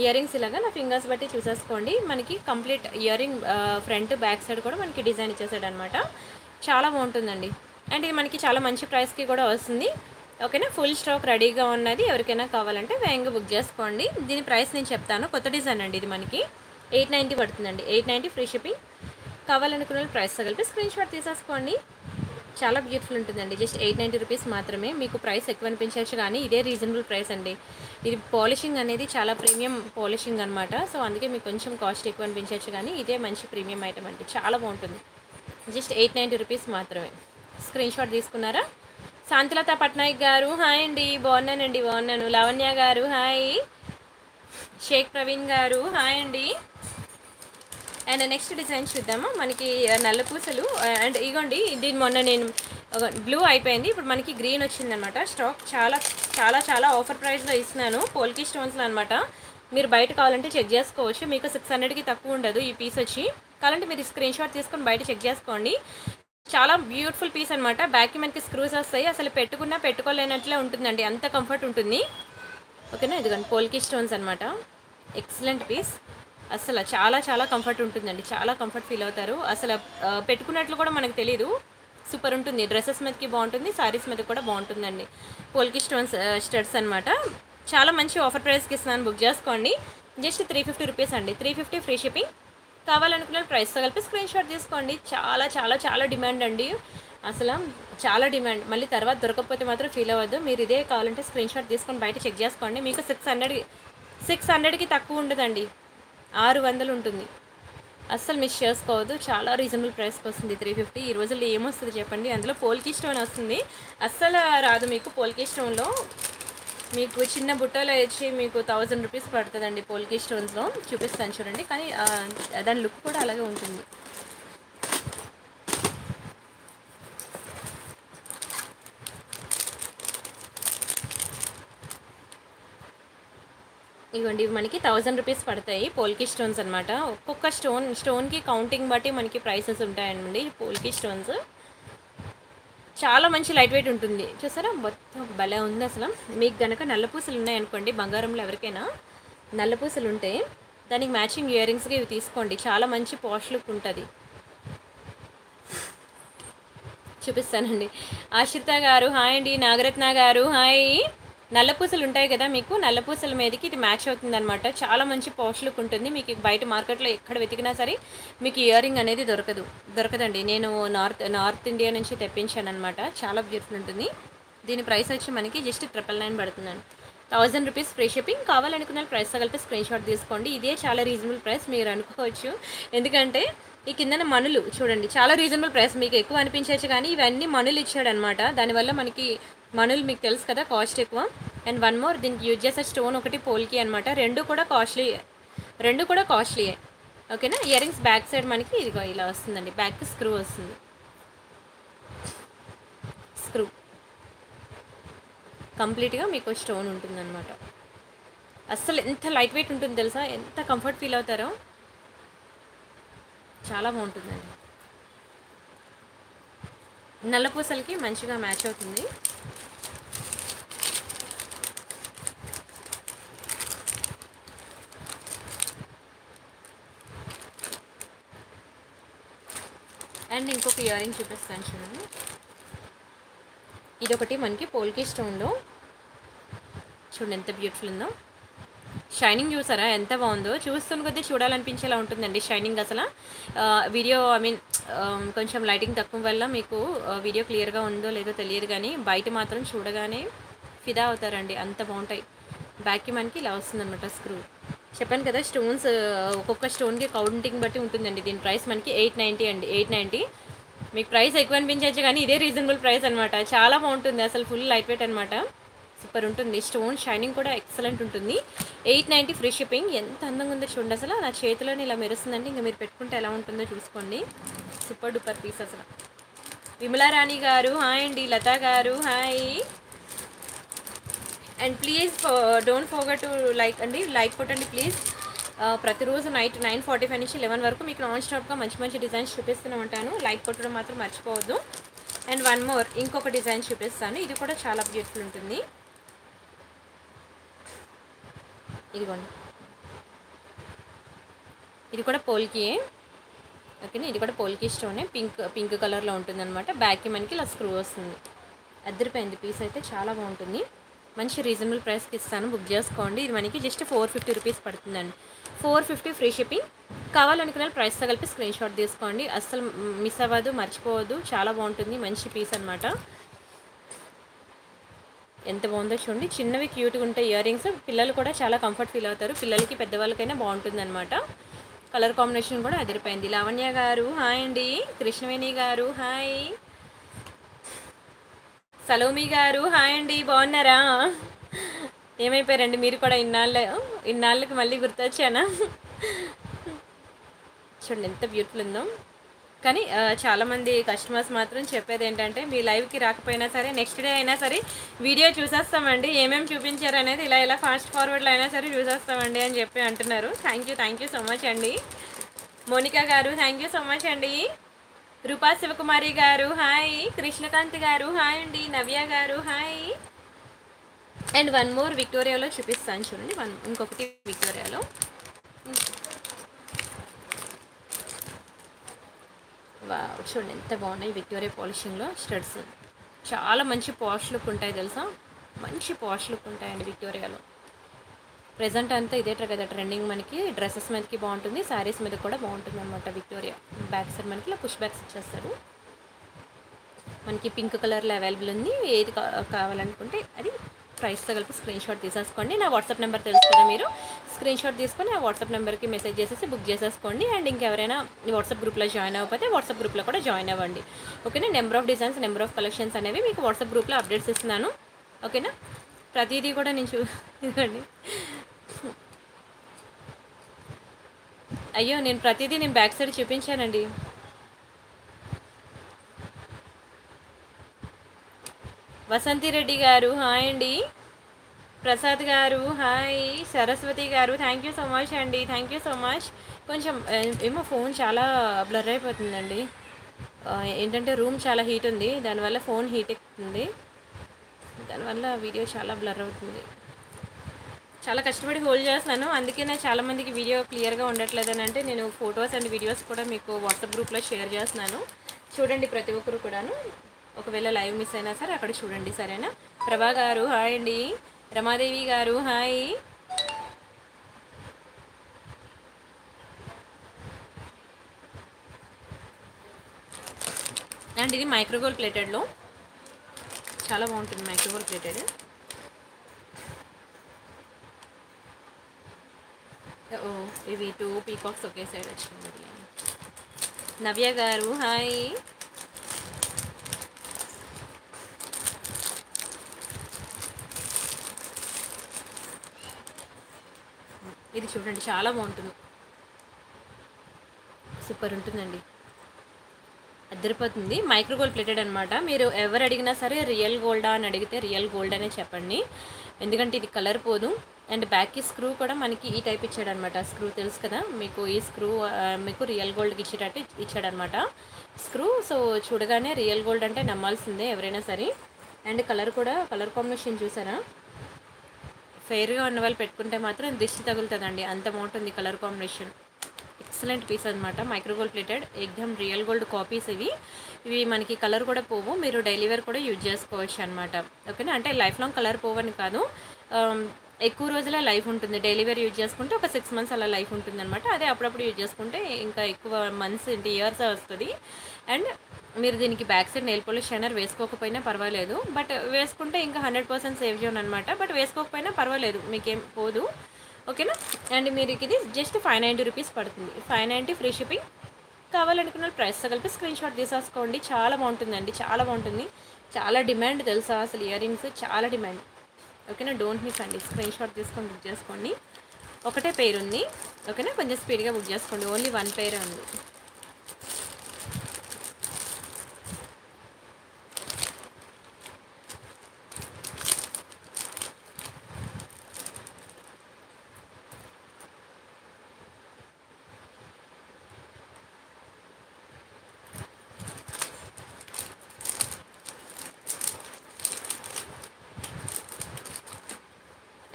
ఇయర్ రింగ్స్ ఇలాగా నా ఫింగర్స్ బట్టి చూసేసుకోండి మనకి complete ear ring front back side కూడా మనకి డిజైన్ ఇచ్చేసాడు అనమాట చాలా బాగుంటుందండి అండ్ ఇది మనకి చాలా మంచి ప్రైస్కి కూడా వస్తుంది ఓకేనా ఫుల్ స్టాక్ రెడీగా ఉన్నది ఎవరికైనా కావాలంటే వేగంగా బుక్ చేసుకోండి దీని ప్రైస్ నేను చెప్తాను కొత్త డిజైన్ అండి ఇది మనకి 890 పడుతుందండి 890 ఫ్రీ షిప్పింగ్ కావాలనుకున్న వాళ్ళు ప్రైస్ తగిలిపి స్క్రీన్ షాట్ తీసేసుకోండి. చాలా బ్యూటిఫుల్ ఉంటుందండి. జస్ట్ 890 రూపీస్ మాత్రమే. మీకు ప్రైస్ ఎక్కువ అనిపించవచ్చు కానీ ఇదే రీజనబుల్ ప్రైస్ అండి. ఇది పాలిషింగ్ అనేది చాలా ప్రీమియం పాలిషింగ్ అనమాట. సో అందుకే మీకు కొంచెం కాస్ట్ ఎక్కువ అనిపించవచ్చు కానీ ఇదే మంచి ప్రీమియం ఐటమ్ అండి. చాలా బాగుంటుంది. జస్ట్ 890 రూపీస్ మాత్రమే. స్క్రీన్ షాట్ తీసుకున్నారా? శాంతిలత పట్నాయక్ గారు హాయ్ అండి, బాగున్నానండి, బాగున్నాను. లావణ్య గారు హాయ్, షేక్ ప్రవీణ్ గారు హాయ్ అండి. అండ్ నెక్స్ట్ డిజైన్ చూద్దాము. మనకి నల్ల పూసలు అండ్ ఇగోండి, దీని మొన్న నేను బ్లూ అయిపోయింది, ఇప్పుడు మనకి గ్రీన్ వచ్చిందనమాట. స్టాక్ చాలా చాలా చాలా ఆఫర్ ప్రైస్లో ఇస్తున్నాను. పోల్కి స్టోన్స్లో అనమాట. మీరు బయట కావాలంటే చెక్ చేసుకోవచ్చు. మీకు 600కి తక్కువ ఉండదు ఈ పీస్ వచ్చి. కావాలంటే మీరు స్క్రీన్ షాట్ తీసుకొని బయట చెక్ చేసుకోండి. చాలా బ్యూటిఫుల్ పీస్ అనమాట. బ్యాక్కి మనకి స్క్రూస్ వస్తాయి. అసలు పెట్టుకున్నా పెట్టుకోలేనట్లే ఉంటుందండి, అంత కంఫర్ట్ ఉంటుంది. ఓకేనా? ఇదిగోండి పోల్కి స్టోన్స్ అనమాట. Excellent piece. అసలు చాలా చాలా కంఫర్ట్ ఉంటుందండి. చాలా కంఫర్ట్ ఫీల్ అవుతారు. అసలు పెట్టుకున్నట్లు కూడా మనకు తెలీదు. సూపర్ ఉంటుంది. డ్రెస్సెస్ మీదకి బాగుంటుంది, శారీస్ మీద కూడా బాగుంటుందండి. పోల్కి స్టోన్స్ స్టడ్స్ అనమాట. చాలా మంచి ఆఫర్ ప్రైస్కి ఇస్తున్నాను. బుక్ చేసుకోండి. జస్ట్ 350 రూపీస్ అండి. 350 ఫ్రీ షిప్పింగ్. కావాలనుకున్న ప్రైస్తో కలిపి స్క్రీన్ షాట్ తీసుకోండి. చాలా చాలా చాలా డిమాండ్ అండి. అసలు చాలా డిమాండ్. మళ్ళీ తర్వాత దొరకకపోతే మాత్రం ఫీల్ అవ్వద్దు. మీరు ఇదే కావాలంటే స్క్రీన్ షాట్ తీసుకొని బయట చెక్ చేసుకోండి. మీకు 600కి తక్కువ ఉండదండి, 600 ఉంటుంది. అస్సలు మిస్ చేసుకోవద్దు. చాలా రీజనబుల్ ప్రైస్కి వస్తుంది 350. ఈ రోజుల్లో ఏమొస్తుంది చెప్పండి? అందులో పోల్కి స్టోన్ వస్తుంది. అస్సలు రాదు మీకు పోల్కి స్టోన్లో. మీకు చిన్న బుట్టలో వచ్చి మీకు 1000 రూపీస్ పడుతుందండి పోల్కి స్టోన్స్లో. చూపిస్తాను చూడండి. కానీ దాని లుక్ కూడా అలాగే ఉంటుంది. ఇవ్వండి, ఇవి మనకి 1000 రూపీస్ పడతాయి పోల్కి స్టోన్స్ అనమాట. ఒక్కొక్క స్టోన్కి కౌంటింగ్ బట్టి మనకి ప్రైసెస్ ఉంటాయండి పోల్కి స్టోన్స్. చాలా మంచి లైట్ వెయిట్ ఉంటుంది. చూసారా, మొత్తం భలే ఉంది. అసలు మీకు గనక నల్లపూసలు ఉన్నాయనుకోండి, బంగారంలో ఎవరికైనా నల్లపూసలు ఉంటే దానికి మ్యాచింగ్ ఇయర్ రింగ్స్గా ఇవి తీసుకోండి. చాలా మంచి పాష్ లుక్ ఉంటుంది. చూపిస్తానండి. ఆశ్రిత గారు హాయ్ అండి. నాగరత్న గారు హాయ్. నల్లపూసలు ఉంటాయి కదా మీకు, నల్లపూసల మీదకి ఇది మ్యాచ్ అవుతుంది అనమాట. చాలా మంచి పాష్ లుక్ ఉంటుంది. మీకు బయట మార్కెట్లో ఎక్కడ వెతికినా సరే మీకు ఇయర్ రింగ్ అనేది దొరకదండి. నేను నార్త్ ఇండియా నుంచి తెప్పించాను అనమాట. చాలా బ్యూటిఫుల్ ఉంటుంది. దీని ప్రైస్ వచ్చి మనకి జస్ట్ 999 పడుతుందండి. 1000 రూపీస్ ఫ్రీ షిప్పింగ్. కావాలనుకున్న ప్రైస్తో కలిపి స్క్రీన్ షాట్ తీసుకోండి. ఇదే చాలా రీజనబుల్ ప్రైస్ మీరు అనుకోవచ్చు. ఎందుకంటే ఈ కిందన మనులు చూడండి, చాలా రీజనబుల్ ప్రైస్. మీకు ఎక్కువ అనిపించవచ్చు కానీ ఇవన్నీ మనులు ఇచ్చాడనమాట. దానివల్ల మనకి మనులు మీకు తెలుసు కదా, కాస్ట్ ఎక్కువ. అండ్ వన్ మోర్, దీనికి యూజ్ చేసే స్టోన్ ఒకటి పోల్కి అనమాట. రెండు కూడా కాస్ట్లీయే. ఓకేనా? ఇయర్ రింగ్స్ బ్యాక్ సైడ్ మనకి ఇదిగో ఇలా వస్తుందండి. బ్యాక్ స్క్రూ వస్తుంది. స్క్రూ కంప్లీట్గా మీకు స్టోన్ ఉంటుందన్నమాట. అస్సలు ఎంత లైట్ వెయిట్ ఉంటుంది తెలుసా, ఎంత కంఫర్ట్ ఫీల్ అవుతారో. చాలా బాగుంటుందండి. నల్లపూసలకి మంచిగా మ్యాచ్ అవుతుంది. అండ్ ఇంకొక ఇయర్ రింగ్ చూపిస్తాను చూడండి. ఇదొకటి మనకి పోల్కి స్టోన్లో. చూడండి ఎంత బ్యూటిఫుల్ ఉందో. షైనింగ్ చూసారా ఎంత బాగుందో. చూస్తున్న కొద్దీ చూడాలనిపించేలా ఉంటుందండి షైనింగ్. అసలు వీడియో కొంచెం లైటింగ్ తక్కువ వల్ల మీకు వీడియో క్లియర్గా ఉందో లేదో తెలియదు కానీ బయట మాత్రం చూడగానే ఫిదా అవుతారండి, అంత బాగుంటాయి. బ్యాక్కి మనకి ఇలా వస్తుందన్నమాట స్క్రూ. చెప్పాను కదా స్టోన్స్ ఒక్కొక్క స్టోన్కి కౌంటింగ్ బట్టి ఉంటుందండి. దీని ప్రైస్ మనకి 890 అండి. 890. మీకు ప్రైస్ ఎక్కువ అనిపించవచ్చు కానీ ఇదే రీజనబుల్ ప్రైస్ అనమాట. చాలా బాగుంటుంది. అసలు ఫుల్ లైట్ వెయిట్ అనమాట. సూపర్ ఉంటుంది. స్టోన్ షైనింగ్ కూడా ఎక్సలెంట్ ఉంటుంది. 890 ఫ్రీ షిప్పింగ్. ఎంత అందంగా ఉందో చూడండి. అసలు నా చేతిలోనే ఇలా మెరుస్తుందండి. ఇంకా మీరు పెట్టుకుంటే ఎలా ఉంటుందో చూసుకోండి. సూపర్ డూపర్ పీస్ అసలు. విమలారాణి గారు హాయ్ అండి. లతా గారు hi. And please don't forget to like అండి. లైక్ కొట్టండి ప్లీజ్. ప్రతిరోజు నైట్ 9:45 నుంచి 11 వరకు మీకు నాన్ స్టాప్గా మంచి మంచి డిజైన్స్ చూపిస్తూనే ఉంటాను. లైక్ కొట్టడం మాత్రం మర్చిపోవద్దు. అండ్ వన్ మోర్, ఇంకొక డిజైన్ చూపిస్తాను. ఇది కూడా చాలా బ్యూటిఫుల్ ఉంటుంది. ఇదిగోండి, ఇది కూడా పోల్కియే. ఓకేనా? ఇది కూడా పోల్కి స్టోనే. పింక్ కలర్లో ఉంటుందన్నమాట. బ్యాక్కి మనకి ఇలా స్క్రూ వస్తుంది. అద్దరిపోయింది పీస్ అయితే. చాలా బాగుంటుంది. మంచి రీజనబుల్ ప్రైస్కి ఇస్తాను, బుక్ చేసుకోండి. ఇది మనకి జస్ట్ 450 రూపీస్ పడుతుందండి. 450 ఫ్రీ షిప్పింగ్. కావాలనుకున్న ప్రైస్ కలిపి స్క్రీన్ షాట్ తీసుకోండి, అస్సలు మిస్ అవ్వదు, మర్చిపోవద్దు. చాలా బాగుంటుంది, మంచి పీస్ అనమాట. ఎంత బాగుందో చూడండి, చిన్నవి క్యూట్గా ఉంటాయి ఇయర్ రింగ్స్. పిల్లలు కూడా చాలా కంఫర్ట్ ఫీల్ అవుతారు, పిల్లలకి పెద్దవాళ్ళకైనా బాగుంటుందన్నమాట. కలర్ కాంబినేషన్ కూడా అదిరిపోయింది. లావణ్య గారు హాయ్ అండి, కృష్ణవేణి గారు హాయ్, సలోమి గారు హాయ్ అండి, బాగున్నారా? ఏమైపోయారండి మీరు కూడా? ఇన్నాళ్ళకి మళ్ళీ గుర్తొచ్చానా? చూడండి ఎంత బ్యూటిఫుల్ ఉందో. కానీ చాలామంది కస్టమర్స్ మాత్రం చెప్పేది ఏంటంటే, మీ లైవ్కి రాకపోయినా సరే నెక్స్ట్ డే అయినా సరే వీడియో చూసేస్తామండి, ఏమేమి చూపించారు అనేది ఇలా ఇలా ఫాస్ట్ ఫార్వర్డ్లో అయినా సరే చూసేస్తామండి అని చెప్పి అంటున్నారు. థ్యాంక్ యూ సో మచ్ అండి. మోనికా గారు థ్యాంక్ యూ సో మచ్ అండి. రూపా శివకుమారి గారు హాయ్, కృష్ణకాంత్ గారు హాయ్ అండి, నవ్య గారు హాయ్. అండ్ వన్ మోర్ విక్టోరియాలో చూపిస్తాను చూడండి, ఇంకొకటి విక్టోరియాలో. చూడండి ఎంత బాగున్నాయి విక్టోరియా పాలిషింగ్లో స్టడ్స్. చాలా మంచి పాష్ లుక్ ఉంటాయి తెలుసా, మంచి పాష్ లుక్ ఉంటాయండి విక్టోరియాలో. ప్రజెంట్ అంతా ఇదే కదా ట్రెండింగ్, మనకి డ్రెస్సెస్ మీదకి బాగుంటుంది, శారీస్ మీద కూడా బాగుంటుంది అనమాట. విక్టోరియా బ్యాక్ సైడ్ మనకి ఇలా పుష్ బ్యాక్స్ ఇచ్చేస్తారు. మనకి పింక్ కలర్లో అవైలబుల్ ఉంది, ఏది కావాలనుకుంటే అది ప్రైస్తో కలిపి స్క్రీన్ షాట్ తీసేసుకోండి. నా వాట్సాప్ నెంబర్ తెలుసు కదా, మీరు స్క్రీన్ షాట్ తీసుకొని ఆ వాట్సాప్ నెంబర్కి మెసేజ్ చేసేసి బుక్ చేసేసుకోండి. అండ్ ఇంకెవరైనా వాట్సాప్ గ్రూప్లో జాయిన్ అవ్వకపోతే వాట్సాప్ గ్రూప్లో కూడా జాయిన్ అవ్వండి, ఓకేనా? Number of designs, number of collections అనేవి మీకు వాట్సాప్ గ్రూప్లో అప్డేట్స్ ఇస్తున్నాను, ఓకేనా? ప్రతిదీ కూడా నేను చూడండి, అయ్యో నేను ప్రతిదీ నేను బ్యాక్ సైడ్ చూపించానండి. వసంతి రెడ్డి గారు హాయ్ అండి, ప్రసాద్ గారు హాయ్, సరస్వతి గారు థ్యాంక్ యూ సో మచ్ అండి, థ్యాంక్ యూ సో మచ్. కొంచెం ఏమో ఫోన్ చాలా బ్లర్ అయిపోతుందండి, ఏంటంటే రూమ్ చాలా హీట్ ఉంది, దానివల్ల ఫోన్ హీట్ ఎక్కుతుంది, దానివల్ల వీడియో చాలా బ్లర్ అవుతుంది. చాలా కష్టపడి హోల్డ్ చేస్తున్నాను, అందుకే నేను చాలామందికి వీడియో క్లియర్గా ఉండట్లేదని అంటే నేను ఫొటోస్ అండ్ వీడియోస్ కూడా మీకు వాట్సాప్ గ్రూప్లో షేర్ చేస్తున్నాను. చూడండి ప్రతి ఒక్కరు కూడాను, ఒకవేళ లైవ్ మిస్ అయినా సరే అక్కడ చూడండి, సరేనా? ప్రభా గారు హాయ్ అండి, రమాదేవి గారు హాయ్. అండ్ ఇది మైక్రోగోల్డ్ ప్లేటెడ్లో చాలా బాగుంటుంది, మైక్రోగోల్డ్ ప్లేటెడ్. ఇవి 2 పీకాక్స్ ఒకే సైడ్ వచ్చింది. నవ్య గారు హాయ్. ఇది చూడండి చాలా బాగుంటుంది, సూపర్ ఉంటుందండి, అద్దరిపోతుంది. మైక్రో గోల్డ్ ప్లేటెడ్ అనమాట. మీరు ఎవరు అడిగినా సరే రియల్ గోల్డా అని అడిగితే రియల్ గోల్డ్ అనే చెప్పండి, ఎందుకంటే ఇది కలర్ పోదు. అండ్ బ్యాక్కి స్క్రూ కూడా మనకి ఈ టైప్ ఇచ్చాడనమాట, స్క్రూ తెలుసు కదా మీకు, ఈ స్క్రూ మీకు రియల్ గోల్డ్కి ఇచ్చేటట్టు ఇచ్చాడనమాట స్క్రూ. సో చూడగానే రియల్ గోల్డ్ అంటే నమ్మాల్సిందే ఎవరైనా సరే. అండ్ కలర్ కూడా, కలర్ కాంబినేషన్ చూసారా, ఫెయిర్గా ఉన్న వాళ్ళు పెట్టుకుంటే మాత్రం దిష్టి తగులుతుందండి, అంత బాగుంటుంది కలర్ కాంబినేషన్. ఎక్సలెంట్ పీస్ అనమాట, micro gold plated exam real gold copies ఇవి. ఇవి మనకి కలర్ కూడా పోవు, మీరు డైలీ వేర్ కూడా యూజ్ చేసుకోవచ్చు అనమాట, ఓకేనా? అంటే లైఫ్ లాంగ్ కలర్ పోవని కాదు, ఎక్కువ రోజుల లైఫ్ ఉంటుంది. డైలీ వేర్ యూజ్ చేసుకుంటే ఒక 6 మంత్స్ అలా లైఫ్ ఉంటుంది అనమాట. అదే అప్పుడప్పుడు యూజ్ చేసుకుంటే ఇంకా ఎక్కువ మంత్స్, ఇంటి ఇయర్స్ వస్తుంది. అండ్ మీరు దీనికి back side nail polish shiner వేసుకోకపోయినా పర్వాలేదు, బట్ వేసుకుంటే ఇంకా 100% సేవ్ చేయను అనమాట. బట్ వేసుకోకపోయినా పర్వాలేదు, మీకేం పోదు, ఓకేనా? అండ్ మీరు ఇది జస్ట్ 590 రూపీస్ పడుతుంది, 590 ఫ్రీ షిప్పింగ్. కావాలనుకున్న ప్రైస్ కలిపి స్క్రీన్ షాట్ తీసేసుకోండి. చాలా బాగుంటుందండి, చాలా బాగుంటుంది, చాలా డిమాండ్ తెలుసా అసలు, ఇయర్ రింగ్స్ చాలా డిమాండ్, ఓకేనా? డోంట్ మిస్ అండి, స్క్రీన్ షాట్ తీసుకొని బుక్ చేసుకోండి. ఒకటే పేరు ఉంది, ఓకేనా? కొంచెం స్పీడ్గా బుక్ చేసుకోండి, ఓన్లీ 1 పేరే ఉంది.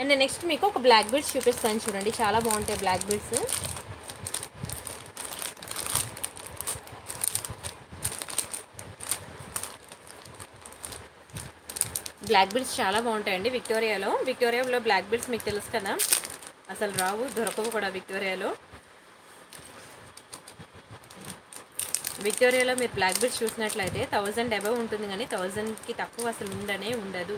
అండ్ నెక్స్ట్ మీకు ఒక బ్లాక్ బీడ్స్ చూపిస్తాను చూడండి, చాలా బాగుంటాయి బ్లాక్ బీడ్స్. బ్లాక్ బిల్స్ చాలా బాగుంటాయండి విక్టోరియాలో. విక్టోరియాలో బ్లాక్ బిల్స్ మీకు తెలుసు కదా, అసలు రావు, దొరకవు కూడా విక్టోరియాలో. విక్టోరియాలో మీరు బ్లాక్ బిల్స్ చూసినట్లయితే 1000 అబవ్ ఉంటుంది, కానీ 1000కి తక్కువ అసలు ఉండనే ఉండదు.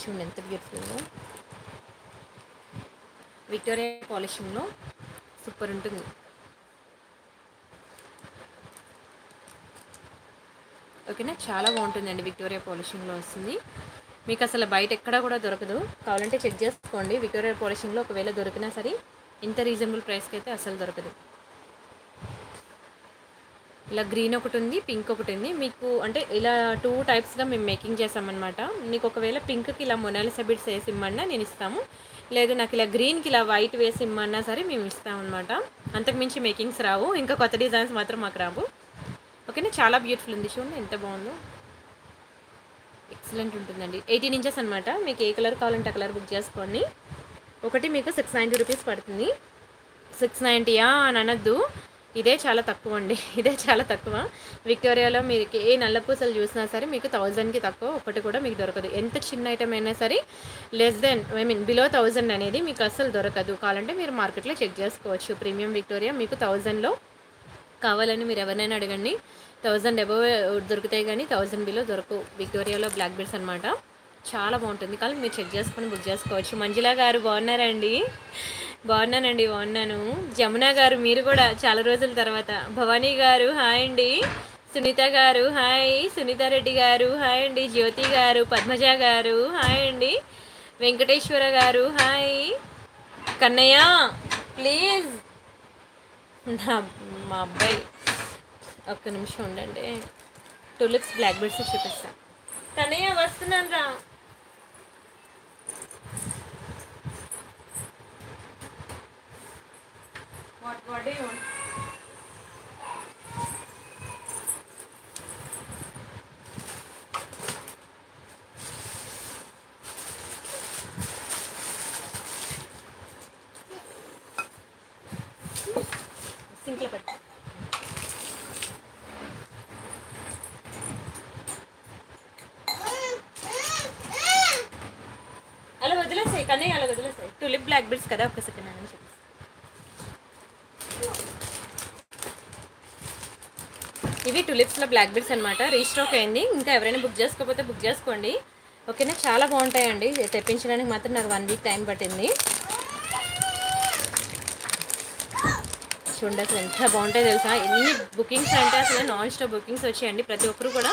చూడండి ఎంత బ్యూటిఫుల్, విక్టోరియా పాలిషింగ్లో సూపర్ ఉంటుంది. ఓకేనా, చాలా బాగుంటుందండి విక్టోరియా పాలిషింగ్లో వస్తుంది మీకు, అసలు బయట ఎక్కడా కూడా దొరకదు. కావాలంటే చెక్ చేసుకోండి, విక్టోరియా పాలిషింగ్లో ఒకవేళ దొరికినా సరే ఇంత రీజనబుల్ ప్రైస్కి అయితే అసలు దొరకదు. ఇలా గ్రీన్ ఒకటి ఉంది, పింక్ ఒకటి ఉంది మీకు. అంటే ఇలా 2 టైప్స్గా మేము మేకింగ్ చేసామన్నమాట. మీకు ఒకవేళ పింక్కి ఇలా మొనాలిసా బిడ్స్ వేసి ఇమ్మన్నా నేను ఇస్తాము, లేదు నాకు ఇలా గ్రీన్కి ఇలా వైట్ వేసి ఇమ్మన్నా సరే మేము ఇస్తామన్నమాట. అంతకుమించి మేకింగ్స్ రావు, ఇంకా కొత్త డిజైన్స్ మాత్రం మాకు రావు. ఓకేనా, చాలా బ్యూటిఫుల్ ఉంది, చూడండి ఎంత బాగుందో, ఎక్సలెంట్ ఉంటుందండి. 18 ఇంచెస్ అనమాట. మీకు ఏ కలర్ కావాలంటే ఆ కలర్ బుక్ చేసుకోండి. ఒకటి మీకు 690 రూపీస్ పడుతుంది. 690 అని అనద్దు, ఇదే చాలా తక్కువ అండి, ఇదే చాలా తక్కువ. విక్టోరియాలో మీరు ఏ నల్లపూసలు చూసినా సరే మీకు 1000కి తక్కువ ఒకటి కూడా మీకు దొరకదు. ఎంత చిన్న ఐటమ్ అయినా సరే లెస్ దెన్ బిలో 1000 అనేది మీకు అస్సలు దొరకదు. కావాలంటే మీరు మార్కెట్లో చెక్ చేసుకోవచ్చు. ప్రీమియం విక్టోరియా మీకు 1000లో కావాలని మీరు ఎవరినైనా అడగండి, 1000 అబవ్ దొరుకుతాయి, కానీ 1000 బిలో దొరకవు విక్టోరియాలో బ్లాక్ బిల్స్ అనమాట. చాలా బాగుంటుంది, కానీ మీరు చెక్ చేసుకొని బుక్ చేసుకోవచ్చు. మంజులా గారు బాగున్నారండి? బాగున్నానండి, బాగున్నాను. జమున గారు మీరు కూడా చాలా రోజుల తర్వాత. భవానీ గారు హాయ్ అండి. సునీత గారు హాయ్. సునీతారెడ్డి గారు హాయ్ అండి. జ్యోతి గారు, పద్మజ గారు హాయ్ అండి. వెంకటేశ్వర గారు హాయ్. కన్నయ్య ప్లీజ్, మా అబ్బాయి ఒక్క నిమిషం ఉండండి, టులిప్స్ బ్లాక్ బెడ్స్ చూపిస్తాను. కన్నయ్య వస్తున్నాను రా. What do you want? అలా వదిలేసాయి కన్నయ్య, అలా వదిలేసాయి. టులిప్ బ్లాక్ బిడ్స్ కదా, ఒక్కసారి ఇవి టులిప్స్లో బ్లాక్ బిడ్స్ అనమాట. రీస్టాక్ అయింది, ఇంకా ఎవరైనా బుక్ చేసుకోకపోతే బుక్ చేసుకోండి. ఓకేనా, చాలా బాగుంటాయండి. తెప్పించడానికి మాత్రం నాకు 1 వీక్ టైం పట్టింది. చూడండి అసలు ఎంత బాగుంటాయి తెలుసా, ఎన్ని బుకింగ్స్ అంటే అసలు నాన్ స్టాప్ బుకింగ్స్ వచ్చాయండి. ప్రతి ఒక్కరు కూడా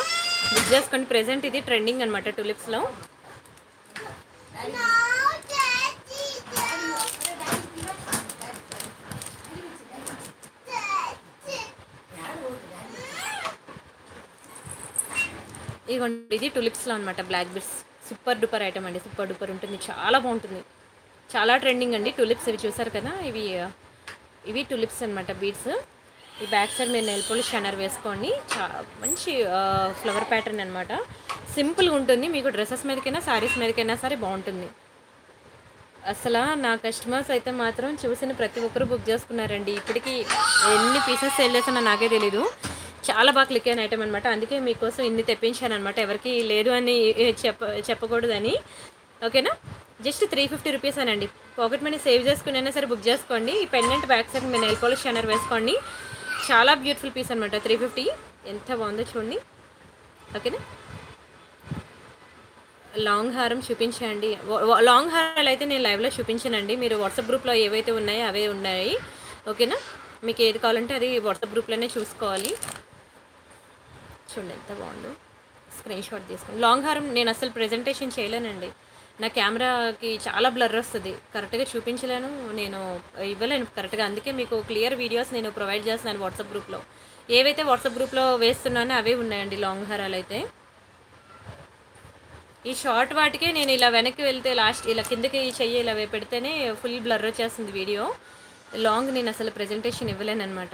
బుక్ చేసుకోండి. ప్రెజెంట్ ఇది ట్రెండింగ్ అనమాట టులిప్స్లో. ఇదిగోండి, ఇది టులిప్స్లో అనమాట black beads. Super duper item అండి, సూపర్ డూపర్ ఉంటుంది, చాలా బాగుంటుంది, చాలా ట్రెండింగ్ అండి టులిప్స్. ఇవి చూసారు కదా, ఇవి టులిప్స్ అనమాట బీడ్స్. ఈ బ్యాక్ సైడ్ మీరు నెయిల్ పాలిష్ షైనర్ వేసుకోండి. మంచి ఫ్లవర్ ప్యాటర్న్ అనమాట, సింపుల్గా ఉంటుంది. మీకు డ్రెస్సెస్ మీదకైనా శారీస్ మీదకైనా సరే బాగుంటుంది. అసలు నా కస్టమర్స్ అయితే మాత్రం చూసిన ప్రతి ఒక్కరు బుక్ చేసుకున్నారండి. ఇప్పటికీ ఎన్ని పీసెస్ సేల్ చేస్తున్నా నాకే తెలీదు. చాలా బాగా క్లిక్ అయిన ఐటమ్ అనమాట. అందుకే మీకోసం ఇన్ని తెప్పించాను అనమాట, ఎవరికి లేదు అని చెప్పకూడదని. ఓకేనా, జస్ట్ 350 రూపీస్ అనండి. పాకెట్ మనీ సేవ్ చేసుకునైనా సరే బుక్ చేసుకోండి. ఈ పెండెంట్ బ్యాక్ సైడ్ మీ నెయిల్ పాలిష్ షైనర్ వేసుకోండి. చాలా బ్యూటిఫుల్ పీస్ అనమాట, 350. ఎంత బాగుందో చూడండి. ఓకేనా, లాంగ్ హారం చూపించండి. లాంగ్ హారాలు అయితే నేను లైవ్లో చూపించానండి. మీరు వాట్సాప్ గ్రూప్లో ఏవైతే ఉన్నాయో అవే ఉన్నాయి. ఓకేనా, మీకు ఏది కావాలంటే అది వాట్సాప్ గ్రూప్లోనే చూసుకోవాలి. చూడండి ఎంత బాగుండు, స్క్రీన్ షాట్ తీసుకుని. లాంగ్ హారం నేను అసలు ప్రెజెంటేషన్ చేయలేనండి, నా కెమెరాకి చాలా బ్లర్ వస్తుంది, కరెక్ట్గా చూపించలేను, నేను ఇవ్వలేను కరెక్ట్గా. అందుకే మీకు క్లియర్ వీడియోస్ నేను ప్రొవైడ్ చేస్తున్నాను వాట్సాప్ గ్రూప్లో. ఏవైతే వాట్సాప్ గ్రూప్లో వేస్తున్నానో అవే ఉన్నాయండి లాంగ్ హారాలు అయితే. ఈ షార్ట్ వాటికే నేను ఇలా వెనక్కి వెళ్తే లాస్ట్ ఇలా కిందకి చెయ్యి ఇలా పెడితేనే ఫుల్ బ్లర్ వచ్చేస్తుంది వీడియో. లాంగ్ నేను అసలు ప్రజెంటేషన్ ఇవ్వలేను అనమాట.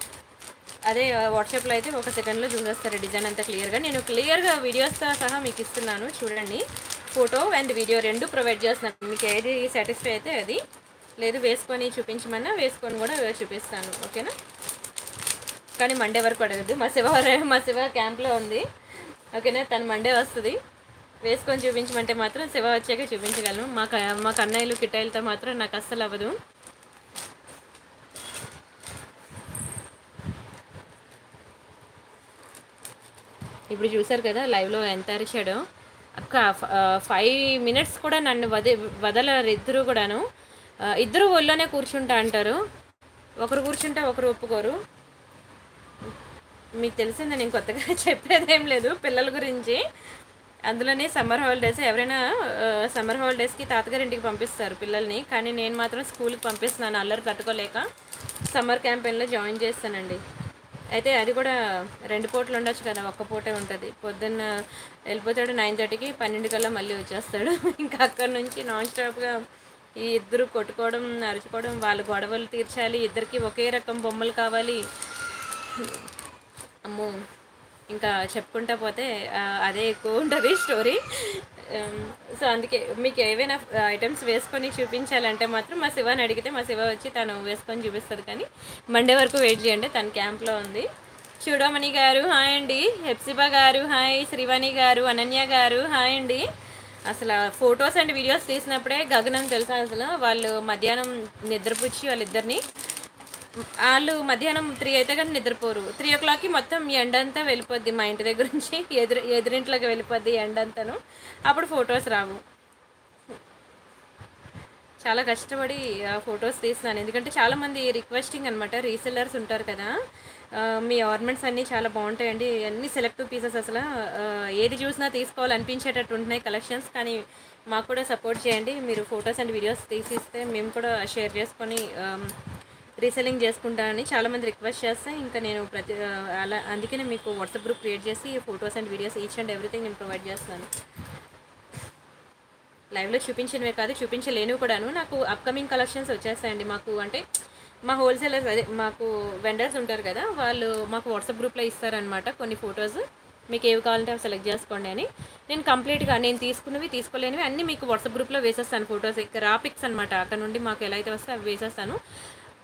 అదే వాట్సాప్లో అయితే ఒక సెకండ్లో చూసేస్తారు డిజైన్ అంతా క్లియర్గా. నేను క్లియర్గా వీడియోస్తో సహా మీకు ఇస్తున్నాను చూడండి. ఫోటో అండ్ వీడియో రెండు ప్రొవైడ్ చేస్తున్నాను. మీకు ఏది సాటిస్ఫై అయితే అది, లేదు వేసుకొని చూపించమన్నా వేసుకొని కూడా చూపిస్తాను. ఓకేనా? కానీ మండే వరకు అడగద్దు, మా శివ క్యాంప్లో ఉంది. ఓకేనా? తను మండే వస్తుంది. వేసుకొని చూపించమంటే మాత్రం శివ వచ్చాక చూపించగలను. మా కన్నయ్యలు కిట్టాయిలతో మాత్రం నాకు అస్సలు అవ్వదు. ఇప్పుడు చూసారు కదా లైవ్లో ఎంత అరిచాడో అక్క. 5 minutes కూడా నన్ను వదలరు ఇద్దరు కూడాను. ఇద్దరు ఒళ్ళోనే కూర్చుంటా అంటారు, ఒకరు కూర్చుంటే ఒకరు ఒప్పుకోరు. మీకు తెలిసిందే, నేను కొత్తగా చెప్పేదేం లేదు పిల్లల గురించి. అందులోనే సమ్మర్ హాలిడేస్, ఎవరైనా సమ్మర్ హాలిడేస్కి తాతగారింటికి పంపిస్తారు పిల్లల్ని, కానీ నేను మాత్రం స్కూల్కి పంపిస్తున్నాను. అల్లరి తట్టుకోలేక సమ్మర్ క్యాంపెయిన్లో జాయిన్ చేస్తానండి. అయితే అది కూడా 2 పూటలు ఉండొచ్చు కదా, ఒక్క పూటే ఉంటుంది. పొద్దున్న వెళ్ళిపోతాడు 9:30కి, 12 కల్లా మళ్ళీ వచ్చేస్తాడు. ఇంకా అక్కడి నుంచి నాన్ స్టాప్గా ఈ ఇద్దరు కొట్టుకోవడం, అరుచుకోవడం, వాళ్ళ గొడవలు తీర్చాలి. ఇద్దరికి ఒకే రకం బొమ్మలు కావాలి. అమ్మో, ఇంకా చెప్పుకుంటా పోతే అదే ఎక్కువ ఉంటుంది స్టోరీ. సో అందుకే మీకు ఏవైనా ఐటమ్స్ వేసుకొని చూపించాలంటే మాత్రం మా శివాని అడిగితే మా శివ వచ్చి తను వేసుకొని చూపిస్తుంది. కానీ మండే వరకు వెయిట్ చేయండి, తను క్యాంప్లో ఉంది. చూడమణి గారు హాయ్ అండి, హెప్సిబా గారు హాయ్, శ్రీవాణి గారు, అనన్య గారు హాయ్ అండి. అసలు ఫొటోస్ అండ్ వీడియోస్ తీసినప్పుడే గగనం తెలుసా. అసలు వాళ్ళు మధ్యాహ్నం నిద్రపుచ్చి వాళ్ళు మధ్యాహ్నం 3 అయితే కానీ నిద్రపోరు. 3 o'clockకి మొత్తం ఎండంతా వెళ్ళిపోద్ది, మా ఇంటి దగ్గర నుంచి ఎదురింట్లోకి వెళ్ళిపోద్ది ఎండంతాను. అప్పుడు ఫొటోస్ రావు. చాలా కష్టపడి ఫొటోస్ తీస్తున్నాను, ఎందుకంటే చాలామంది రిక్వెస్టింగ్ అనమాట. రీసెల్లర్స్ ఉంటారు కదా, మీ ఆర్నమెంట్స్ అన్నీ చాలా బాగుంటాయండి, అన్ని సెలెక్టివ్ పీసెస్, అసలు ఏది చూసినా తీసుకోవాలనిపించేటట్టు ఉంటున్నాయి కలెక్షన్స్, కానీ మాకు కూడా సపోర్ట్ చేయండి. మీరు ఫొటోస్ అండ్ వీడియోస్ తీసిస్తే మేము కూడా షేర్ చేసుకొని రీసెల్లింగ్ చేసుకుంటానని చాలామంది రిక్వెస్ట్ చేస్తే, ఇంకా నేను అలా అందుకనే మీకు వాట్సాప్ గ్రూప్ క్రియేట్ చేసి photos and videos each and everything నేను ప్రొవైడ్ చేస్తాను. లైవ్లో చూపించినవే కాదు, చూపించలేను కూడాను. నాకు అప్కమింగ్ కలెక్షన్స్ వచ్చేస్తాయండి. మాకు అంటే మా హోల్సేలర్స్, అదే మాకు వెండర్స్ ఉంటారు కదా, వాళ్ళు మాకు వాట్సాప్ గ్రూప్లో ఇస్తారనమాట కొన్ని ఫొటోస్. మీకు ఏవి కావాలంటే అవి సెలెక్ట్ చేసుకోండి అని నేను కంప్లీట్గా నేను తీసుకున్నవి తీసుకోలేనివి అన్నీ మీకు వాట్సాప్ గ్రూప్లో వేసేస్తాను. ఫొటోస్ రా పిక్స్ అనమాట, అక్కడ నుండి మాకు ఎలా అయితే వస్తే అవి వేసేస్తాను.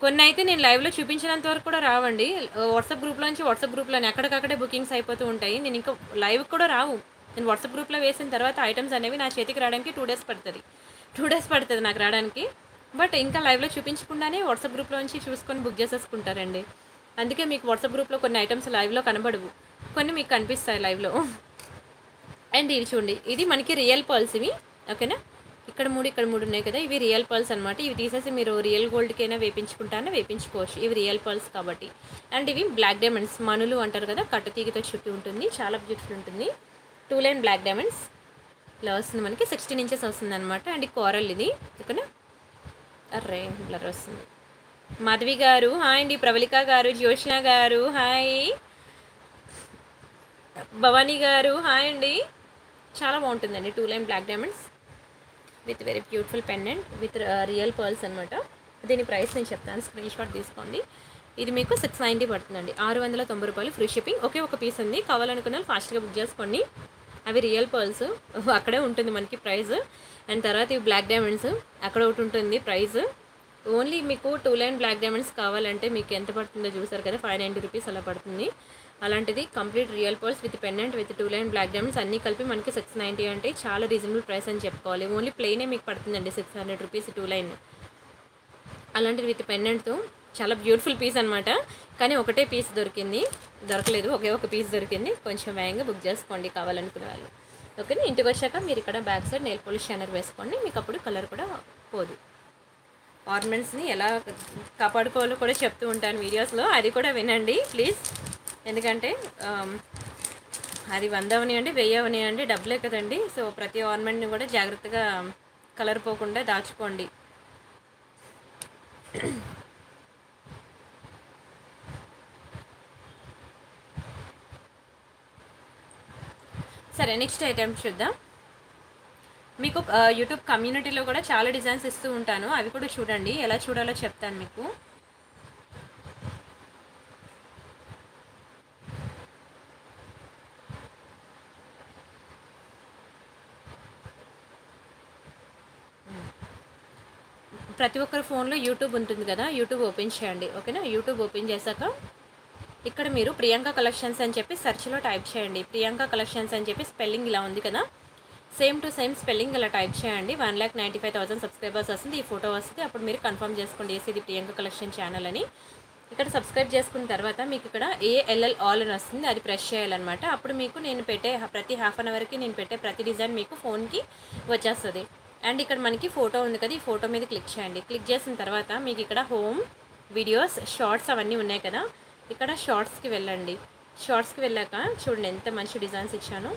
కొన్ని అయితే నేను లైవ్లో చూపించినంత వరకు కూడా రావండి, వాట్సాప్ గ్రూప్లో నుంచి వాట్సాప్ గ్రూప్లోనే అక్కడికక్కడే బుకింగ్స్ అయిపోతూ ఉంటాయి. నేను ఇంకా లైవ్ కూడా రావు. నేను వాట్సాప్ గ్రూప్లో వేసిన తర్వాత ఐటమ్స్ అనేవి నా చేతికి రావడానికి 2 days పడుతుంది, 2 days పడుతుంది నాకు రావడానికి. బట్ ఇంకా లైవ్లో చూపించకుండానే వాట్సాప్ గ్రూప్లో నుంచి చూసుకొని బుక్ చేసేసుకుంటారండి. అందుకే మీకు వాట్సాప్ గ్రూప్లో కొన్ని ఐటమ్స్ లైవ్లో కనబడవు, కొన్ని మీకు కనిపిస్తాయి లైవ్లో. అండ్ ఇది చూడండి, ఇది మనకి రియల్ పర్ల్స్ ఇవి. ఓకేనా? ఇక్కడ మూడు ఉన్నాయి కదా, ఇవి రియల్ పర్ల్స్ అనమాట. ఇవి తీసేసి మీరు రియల్ గోల్డ్కైనా వేయించుకుంటానే వేయించుకోవచ్చు, ఇవి రియల్ పర్ల్స్ కాబట్టి. అండ్ ఇవి బ్లాక్ డైమండ్స్, మనులు అంటారు కదా, కట్టుతీగతో చుట్టి ఉంటుంది, చాలా బ్యూటిఫుల్ ఉంటుంది. 2 line బ్లాక్ డైమండ్స్ ఇలా వస్తుంది మనకి, 16 inches వస్తుంది అనమాట. అండ్ కోరల్ ఇది, ఓకేనా? అర్రే బ్లర్ వస్తుంది. మాధవి గారు హాయ్ అండి, ప్రవళిక గారు, జ్యోష్ణ గారు హాయ్, భవానీ గారు హాయ్ అండి. చాలా బాగుంటుందండి, 2 line black diamonds with very beautiful pendant with real pearls అనమాట. దీని ప్రైస్ నేను చెప్తాను, స్క్రీన్ షాట్ తీసుకోండి. ఇది మీకు 690 పడుతుందండి, 690 రూపాయలు ఫ్రీ షిప్పింగ్. ఒకే ఒక పీస్ ఉంది, కావాలనుకున్న ఫాస్ట్గా బుక్ చేసుకోండి. అవి రియల్ పర్ల్స్, అక్కడే ఉంటుంది మనకి ప్రైస్. అండ్ తర్వాత ఇవి బ్లాక్ డైమండ్స్, అక్కడ ఒకటి ఉంటుంది ప్రైస్. ఓన్లీ మీకు 2 line బ్లాక్ డైమండ్స్ కావాలంటే మీకు ఎంత పడుతుందో చూసారు కదా, 590 rupees అలా పడుతుంది. అలాంటిది complete real pearls with pendant with 2 line black diamonds అన్నీ కలిపి మనకి 690 అంటే చాలా రీజనబుల్ ప్రైస్ అని చెప్పుకోవాలి. ఓన్లీ ప్లెయినే మీకు పడుతుందండి 600 rupees 2 line. అలాంటిది విత్ పెండెంట్తో చాలా బ్యూటిఫుల్ పీస్ అనమాట. కానీ ఒకటే పీస్ దొరకలేదు, ఒకే ఒక పీస్ దొరికింది. కొంచెం వేగంగా బుక్ చేసుకోండి కావాలనుకునే వాళ్ళు. ఓకేనా? ఇంటికి వచ్చాక మీరు ఇక్కడ back side nail polish shiner వేసుకోండి, మీకు అప్పుడు కలర్ కూడా పోదు. ఆర్నమెంట్స్ని ఎలా కాపాడుకోవాలో కూడా చెప్తూ ఉంటాను వీడియోస్లో, అది కూడా వినండి ప్లీజ్. ఎందుకంటే అది 100 అవనివ్వండి 1000 అవనివ్వండి డబ్బులే కదండి. సో ప్రతి ఆర్నమెంట్ని కూడా జాగ్రత్తగా కలర్ పోకుండా దాచుకోండి. సరే, నెక్స్ట్ ఐటమ్ చూద్దాం. మీకు యూట్యూబ్ కమ్యూనిటీలో కూడా చాలా డిజైన్స్ ఇస్తూ ఉంటాను, అవి కూడా చూడండి. ఎలా చూడాలో చెప్తాను మీకు. ప్రతి ఒక్కరి ఫోన్లో యూట్యూబ్ ఉంటుంది కదా, యూట్యూబ్ ఓపెన్ చేయండి. ఓకేనా, యూట్యూబ్ ఓపెన్ చేశాక ఇక్కడ మీరు ప్రియాంక కలెక్షన్స్ అని చెప్పి సెర్చ్లో టైప్ చేయండి. ప్రియాంక కలెక్షన్స్ అని చెప్పి స్పెల్లింగ్ ఇలా ఉంది కదా, సేమ్ టు సేమ్ స్పెల్లింగ్ ఇలా టైప్ చేయండి. 1,95,000 సబ్స్క్రైబర్స్ వస్తుంది, ఈ ఫోటో వస్తుంది. అప్పుడు మీరు కన్ఫర్మ్ చేసుకోండి, ఇది ప్రియాంక కలెక్షన్ ఛానల్ అని. ఇక్కడ సబ్స్క్రైబ్ చేసుకున్న తర్వాత మీకు ఇక్కడ ALL ఆల్ అని వస్తుంది, అది ప్రెస్ చేయాలన్నమాట. అప్పుడు మీకు నేను పెట్టే ప్రతి హాఫ్ అన్ అవర్కి నేను పెట్టే ప్రతి డిజైన్ మీకు ఫోన్కి వచ్చేస్తుంది. అండ్ ఇక్కడ మనకి ఫోటో ఉంది కదా, ఈ ఫోటో మీద క్లిక్ చేయండి. క్లిక్ చేసిన తర్వాత మీకు ఇక్కడ హోమ్, వీడియోస్, షార్ట్స్ అవన్నీ ఉన్నాయి కదా, ఇక్కడ షార్ట్స్కి వెళ్ళండి. షార్ట్స్కి వెళ్ళాక చూడండి ఎంత మంచి డిజైన్స్ ఇచ్చాను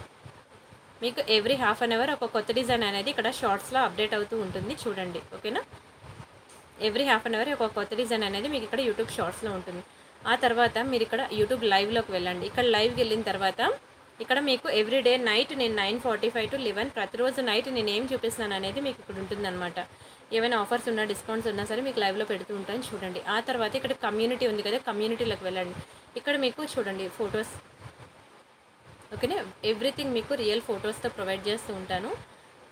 మీకు. ఎవ్రీ హాఫ్ అన్ అవర్ ఒక కొత్త డిజైన్ అనేది ఇక్కడ షార్ట్స్లో అప్డేట్ అవుతూ ఉంటుంది, చూడండి. ఓకేనా, ఎవ్రీ హాఫ్ అన్ అవర్ ఒక కొత్త డిజైన్ అనేది మీకు ఇక్కడ యూట్యూబ్ షార్ట్స్లో ఉంటుంది. ఆ తర్వాత మీరు ఇక్కడ యూట్యూబ్ లైవ్లోకి వెళ్ళండి. ఇక్కడ లైవ్కి వెళ్ళిన తర్వాత ఇక్కడ మీకు ఎవ్రీడే నైట్ నేను 9:45 to 11 ప్రతిరోజు నైట్ నేను ఏం చూపిస్తున్నాను అనేది మీకు ఇక్కడ ఉంటుందన్నమాట. ఏమైనా ఆఫర్స్ ఉన్నా, డిస్కౌంట్స్ ఉన్నా సరే మీకు లైవ్లో పెడుతూ ఉంటాను, చూడండి. ఆ తర్వాత ఇక్కడ కమ్యూనిటీ ఉంది కదా, కమ్యూనిటీలోకి వెళ్ళండి. ఇక్కడ మీకు చూడండి ఫొటోస్. ఓకేనా, ఎవ్రీథింగ్ మీకు రియల్ ఫొటోస్తో ప్రొవైడ్ చేస్తూ ఉంటాను,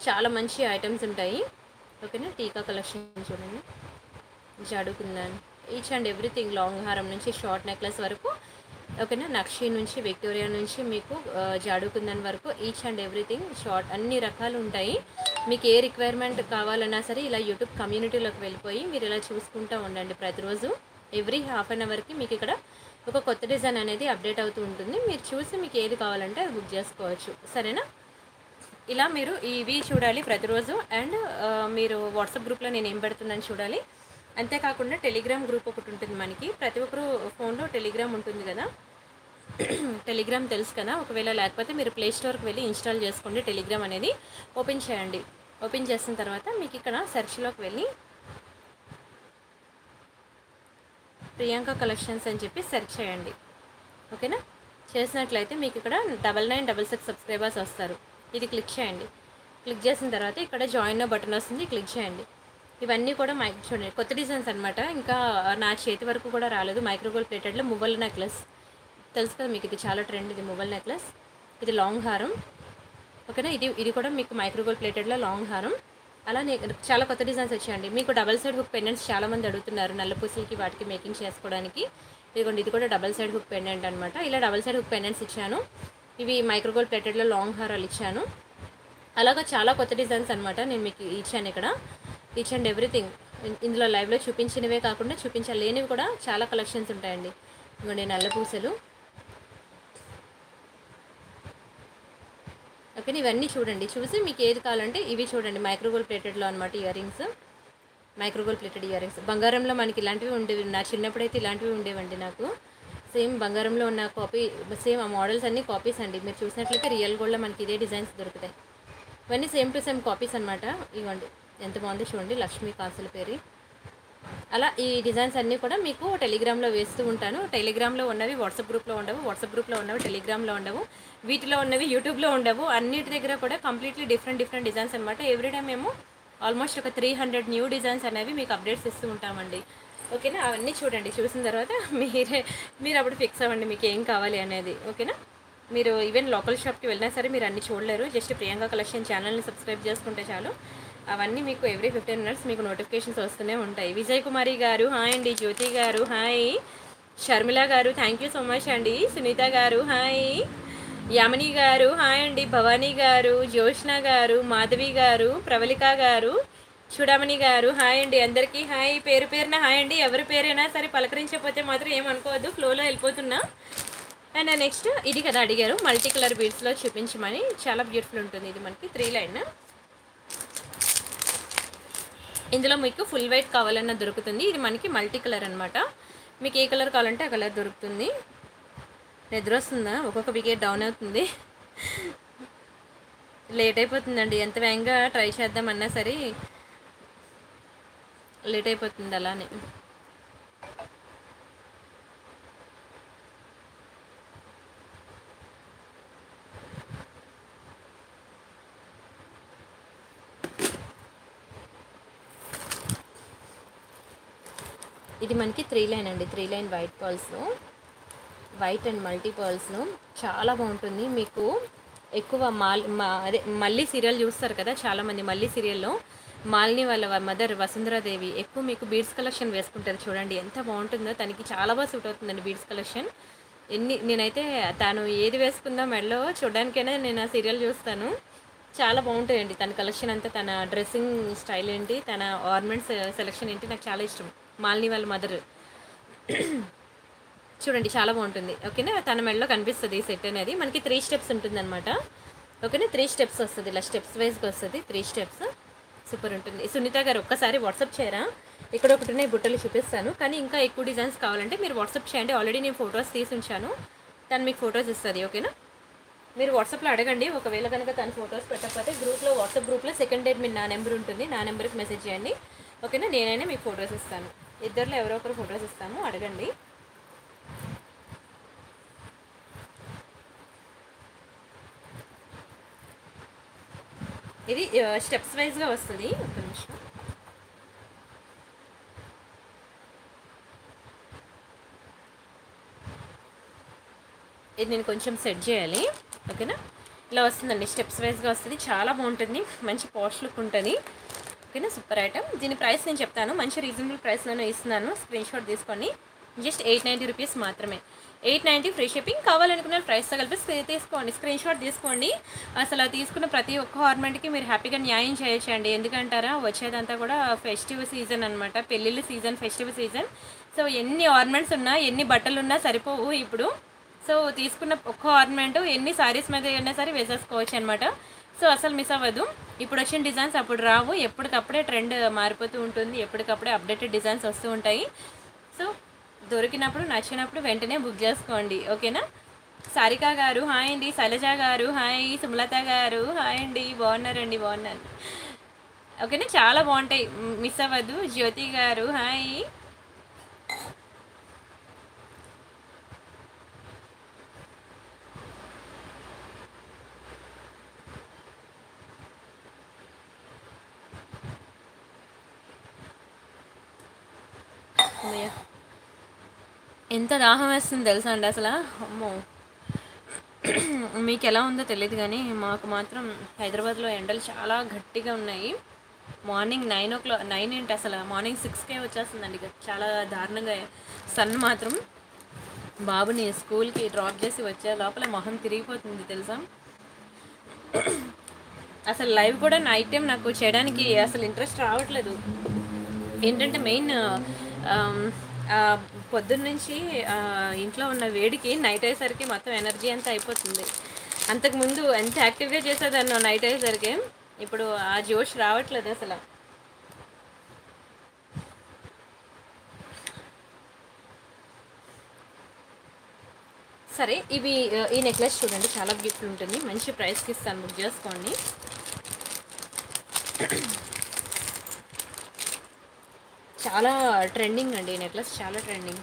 చాలా మంచి ఐటమ్స్ ఉంటాయి. ఓకేనా, టీకా కలెక్షన్ చూడండి, జడుకుందాన్, ఈచ్ అండ్ ఎవ్రీథింగ్, లాంగ్ హారం నుంచి షార్ట్ నెక్లెస్ వరకు. ఓకేనా, నక్షి నుంచి, విక్టోరియా నుంచి మీకు జాడుకుందన్ వరకు ఈచ్ అండ్ ఎవ్రీథింగ్ షార్ట్ అన్ని రకాలు ఉంటాయి. మీకు ఏ రిక్వైర్మెంట్ కావాలన్నా సరే ఇలా యూట్యూబ్ కమ్యూనిటీలోకి వెళ్ళిపోయి మీరు ఇలా చూసుకుంటూ ఉండండి. ప్రతిరోజు ఎవ్రీ హాఫ్ అన్ అవర్కి మీకు ఇక్కడ ఒక కొత్త డిజైన్ అనేది అప్డేట్ అవుతూ ఉంటుంది. మీరు చూసి మీకు ఏది కావాలంటే అది బుక్ చేసుకోవచ్చు, సరేనా. ఇలా మీరు ఇవి చూడాలి ప్రతిరోజు. అండ్ మీరు వాట్సాప్ గ్రూప్లో నేను ఏం పెడుతున్నాను చూడాలి. అంతేకాకుండా టెలిగ్రామ్ గ్రూప్ ఒకటి ఉంటుంది మనకి, ప్రతి ఒక్కరు ఫోన్లో టెలిగ్రామ్ ఉంటుంది కదా, టెలిగ్రామ్ తెలుసు కదా. ఒకవేళ లేకపోతే మీరు ప్లే స్టోర్కి వెళ్ళి ఇన్స్టాల్ చేసుకోండి. టెలిగ్రామ్ అనేది ఓపెన్ చేయండి. ఓపెన్ చేసిన తర్వాత మీకు ఇక్కడ సెర్చ్లోకి వెళ్ళి ప్రియాంక కలెక్షన్స్ అని చెప్పి సెర్చ్ చేయండి. ఓకేనా, చేసినట్లయితే మీకు ఇక్కడ 9966 సబ్స్క్రైబర్స్ వస్తారు. ఇది క్లిక్ చేయండి. క్లిక్ చేసిన తర్వాత ఇక్కడ జాయిన్ బటన్ వస్తుంది, క్లిక్ చేయండి. ఇవన్నీ కూడా చూడండి కొత్త డిజైన్స్ అనమాట, ఇంకా నా చేతి వరకు కూడా రాలేదు. మైక్రోగోల్డ్ ప్లేటెడ్లో మువ్వల నెక్లెస్ తెలుసు కదా మీకు, ఇది చాలా ట్రెండ్, ఇది మువ్వల నెక్లెస్, ఇది లాంగ్ హారం. ఓకేనా, ఇది కూడా మీకు మైక్రోగోల్డ్ ప్లేటెడ్లో లాంగ్ హారం. అలా చాలా కొత్త డిజైన్స్ వచ్చాయండి. మీకు డబల్ సైడ్ హుక్ పెండెంట్స్ చాలామంది అడుగుతున్నారు, నల్లపూసలకి వాటికి మేకింగ్ చేసుకోవడానికి. ఇదిగోండి, ఇది కూడా డబల్ సైడ్ హుక్ పెండెంట్ అనమాట. ఇలా డబల్ సైడ్ హుక్ పెండెంట్స్ ఇచ్చాను. ఇవి మైక్రోగోల్డ్ ప్లేటెడ్లో లాంగ్ హారాలు ఇచ్చాను. అలాగా చాలా కొత్త డిజైన్స్ అనమాట నేను మీకు ఇచ్చాను ఇక్కడ. ఈచ్ అండ్ ఎవ్రీథింగ్ ఇందులో లైవ్లో చూపించినవే కాకుండా చూపించలేనివి కూడా చాలా కలెక్షన్స్ ఉంటాయండి. ఇదిగోండి నల్లపూసలు. ఓకే, ఇవన్నీ చూడండి. చూసి మీకు ఏది కావాలంటే ఇవి చూడండి, మైక్రోగోల్డ్ ప్లేటెడ్లో అనమాట ear rings, micro gold plated ear rings. బంగారంలో మనకి ఇలాంటివి ఉండేవి, నా చిన్నప్పుడైతే ఇలాంటివి ఉండేవండి నాకు. సేమ్ బంగారంలో ఉన్న కాపీ, సేమ్ ఆ మోడల్స్ అన్నీ కాపీస్ అండి. మీరు చూసినట్లయితే రియల్ గోల్డ్లో మనకి ఇదే డిజైన్స్ దొరుకుతాయి. ఇవన్నీ సేమ్ టు సేమ్ కాపీస్ అనమాట. ఇవ్వండి ఎంత బాగుందో చూడండి, లక్ష్మీ కాసుల పేరు. అలా ఈ డిజైన్స్ అన్నీ కూడా మీకు టెలిగ్రామ్లో వేస్తూ ఉంటాను. టెలిగ్రామ్లో ఉన్నవి వాట్సాప్ గ్రూప్లో ఉండవు, టెలిగ్రామ్లో ఉండవు, వీటిలో ఉన్నవి యూట్యూబ్లో ఉండవు. అన్నిటి దగ్గర కూడా కంప్లీట్లీ డిఫరెంట్ డిజైన్స్ అనమాట. ఎవ్రీడే మేము ఆల్మోస్ట్ ఒక 300 న్యూ డిజైన్స్ అనేవి మీకు అప్డేట్స్ ఇస్తూ ఉంటామండి. ఓకేనా, అవన్నీ చూడండి. చూసిన తర్వాత మీరు అప్పుడు ఫిక్స్ అవ్వండి మీకు ఏం కావాలి అనేది. ఓకేనా, మీరు ఈవెన్ లోకల్ షాప్కి వెళ్ళినా సరే మీరు అన్నీ చూడలేరు. జస్ట్ ప్రియాంక కలెక్షన్ ఛానల్ని సబ్స్క్రైబ్ చేసుకుంటే చాలు, అవన్నీ మీకు ఎవ్రీ 15 minutes మీకు నోటిఫికేషన్స్ వస్తూనే ఉంటాయి. విజయ్ కుమారి గారు హాయ్ అండి, జ్యోతి గారు హాయ్, షర్మిల గారు థ్యాంక్ యూ సో మచ్ అండి, సునీత గారు హాయ్, యామిని గారు హాయ్ అండి, భవానీ గారు, జ్యోష్ణ గారు, మాధవి గారు, ప్రవళిక గారు, చూడమణి గారు హాయ్ అండి. అందరికీ హాయ్, పేరు పేరున హాయ్ అండి. ఎవరి పేరైనా సరే పలకరించకపోతే మాత్రం ఏమనుకోవద్దు, ఫ్లోలో వెళ్ళిపోతున్నా. అండ్ నెక్స్ట్ ఇది కదా అడిగారు, మల్టీ కలర్ బీడ్స్లో చూపించమని, చాలా బ్యూటిఫుల్ ఉంటుంది. ఇది మనకి 3 లైన్, ఇందులో మీకు ఫుల్ వైట్ కావాలన్నా దొరుకుతుంది. ఇది మనకి మల్టీ కలర్ అనమాట, మీకు ఏ కలర్ కావాలంటే ఆ కలర్ దొరుకుతుంది. నిద్ర వస్తుందా, ఒక్కొక్క బిగేట్ డౌన్ అవుతుంది, లేట్ అయిపోతుందండి. ఎంత వేగంగా ట్రై చేద్దామన్నా సరే లేట్ అయిపోతుంది. అలానే ఇది మనకి 3 లైన్ అండి, 3 line white pearls, white and multi pearls చాలా బాగుంటుంది. మీకు ఎక్కువ మళ్ళీ సీరియల్ చూస్తారు కదా చాలామంది, మళ్ళీ సీరియల్లో మాలిని వాళ్ళ మదర్ వసుంధరాదేవి ఎక్కువ మీకు బీడ్స్ కలెక్షన్ వేసుకుంటారు చూడండి, ఎంత బాగుంటుందో. తనకి చాలా బాగా సూట్ అవుతుందండి బీడ్స్ కలెక్షన్. నేనైతే తను ఏది వేసుకుందో మెడలో చూడడానికైనా నేను ఆ సీరియల్ చూస్తాను, చాలా బాగుంటుందండి తన కలెక్షన్ అంతా. తన డ్రెస్సింగ్ స్టైల్ ఏంటి, తన ఆర్నమెంట్స్ సెలెక్షన్ ఏంటి, నాకు చాలా ఇష్టం. మాలిని వాళ్ళ మదర్ చూడండి చాలా బాగుంటుంది. ఓకేనా, తన మెడలో కనిపిస్తుంది ఈ సెట్ అనేది. మనకి 3 స్టెప్స్ ఉంటుంది అనమాట. ఓకేనా, 3 స్టెప్స్ వస్తుంది, ఇలా స్టెప్స్ వైజ్గా వస్తుంది, 3 స్టెప్స్ సూపర్ ఉంటుంది. సునీత గారు ఒక్కసారి వాట్సాప్ చేయరా, ఇక్కడ ఒకటి ఉన్నాయి బుట్టలు చూపిస్తాను, కానీ ఇంకా ఎక్కువ డిజైన్స్ కావాలంటే మీరు వాట్సాప్ చేయండి. ఆల్రెడీ నేను ఫొటోస్ తీసి ఉంచాను, తను మీకు ఫొటోస్ ఇస్తుంది. ఓకేనా, మీరు వాట్సాప్లో అడగండి. ఒకవేళ కనుక తను ఫొటోస్ పెట్టకపోతే గ్రూప్లో, వాట్సాప్ గ్రూప్లో సెకండ్ డేట్ మీ నా నెంబర్ ఉంటుంది, నా నెంబర్కి మెసేజ్ చేయండి. ఓకేనా, నేనైనా మీకు ఫొటోస్ ఇస్తాను, ఇద్దరిలో ఎవరో ఒకరు ఫొటోస్ ఇస్తాను, అడగండి. ఇది స్టెప్స్ వైజ్గా వస్తుంది. ఒక నిమిషం, ఇది నేను కొంచెం సెట్ చేయాలి. ఓకేనా, ఇలా వస్తుందండి, స్టెప్స్ వైజ్గా వస్తుంది, చాలా బాగుంటుంది, మంచి పాష్ లుక్ ఉంటుంది. ఓకేనా, సూపర్ ఐటమ్. దీని ప్రైస్ నేను చెప్తాను, మంచి రీజనబుల్ ప్రైస్లోనే ఇస్తున్నాను, స్క్రీన్ షాట్ తీసుకొని. జస్ట్ 890 రూపీస్ మాత్రమే, 890 ఫ్రీ షిప్పింగ్. కావాలనుకున్న ప్రైస్తో కలిపి తీసుకోండి, స్క్రీన్ షాట్ తీసుకోండి. అసలు తీసుకున్న ప్రతి ఒక్క ఆర్నమెంట్కి మీరు హ్యాపీగా న్యాయం చేయొచ్చండి. ఎందుకంటారా, వచ్చేదంతా కూడా ఫెస్టివ్ సీజన్ అనమాట, పెళ్ళిళ్ళ సీజన్, ఫెస్టివ్ సీజన్. సో ఎన్ని ఆర్నమెంట్స్ ఉన్నా, ఎన్ని బట్టలు ఉన్నా సరిపోవు ఇప్పుడు. సో తీసుకున్న ఒక్క ఆర్నమెంట్ ఎన్ని శారీస్ మీద అయినా సరే వేసేసుకోవచ్చు అనమాట. సో అసలు మిస్ అవ్వదు. ఇప్పుడు వచ్చిన డిజైన్స్ అప్పుడు రావు, ఎప్పటికప్పుడే ట్రెండ్ మారిపోతూ ఉంటుంది, ఎప్పటికప్పుడే అప్డేటెడ్ డిజైన్స్ వస్తూ ఉంటాయి. సో దొరికినప్పుడు, నచ్చినప్పుడు వెంటనే బుక్ చేసుకోండి. ఓకేనా, సారిక గారు హాయ్ అండి, శైలజ గారు హాయ్, సుమలత గారు హాయ్ అండి, బాగున్నారండి, బాగున్నారు. ఓకేనా, చాలా బాగుంటాయి, మిస్ అవ్వద్దు. జ్యోతి గారు హాయ్, ఎంత దాహం వేస్తుంది తెలుసా అండి అసలు, అమ్మో. మీకు ఎలా ఉందో తెలియదు కానీ మాకు మాత్రం హైదరాబాద్లో ఎండలు చాలా గట్టిగా ఉన్నాయి. మార్నింగ్ 9 o'clock, 9 ఏంటి అసలు, మార్నింగ్ 6కే వచ్చేస్తుందండి, చాలా దారుణంగా. సన్ మాత్రం బాబుని స్కూల్కి డ్రాప్ చేసి వచ్చే లోపల మొహం తిరిగిపోతుంది తెలుసా. అసలు లైవ్ కూడా నైట్ టైం నాకు చేయడానికి అసలు ఇంట్రెస్ట్ రావట్లేదు. ఏంటంటే మెయిన్ పొద్దున్న నుంచి ఇంట్లో ఉన్న వేడికి నైట్ అయ్యేసరికి మొత్తం ఎనర్జీ అంతా అయిపోతుంది. అంతకుముందు ఎంత యాక్టివ్గా చేసేదాన్ని నైట్ అయ్యేసరికి, ఇప్పుడు ఆ జోష్ రావట్లేదు అసలు. సరే, ఇవి ఈ నెక్లెస్ చూడండి, చాలా బ్యూటిఫుల్ ఉంటుంది, మంచి ప్రైస్కి ఇస్తాను, బుక్ చేసుకోండి. చాలా ట్రెండింగ్ అండి ఈ నెక్లెస్, చాలా ట్రెండింగ్.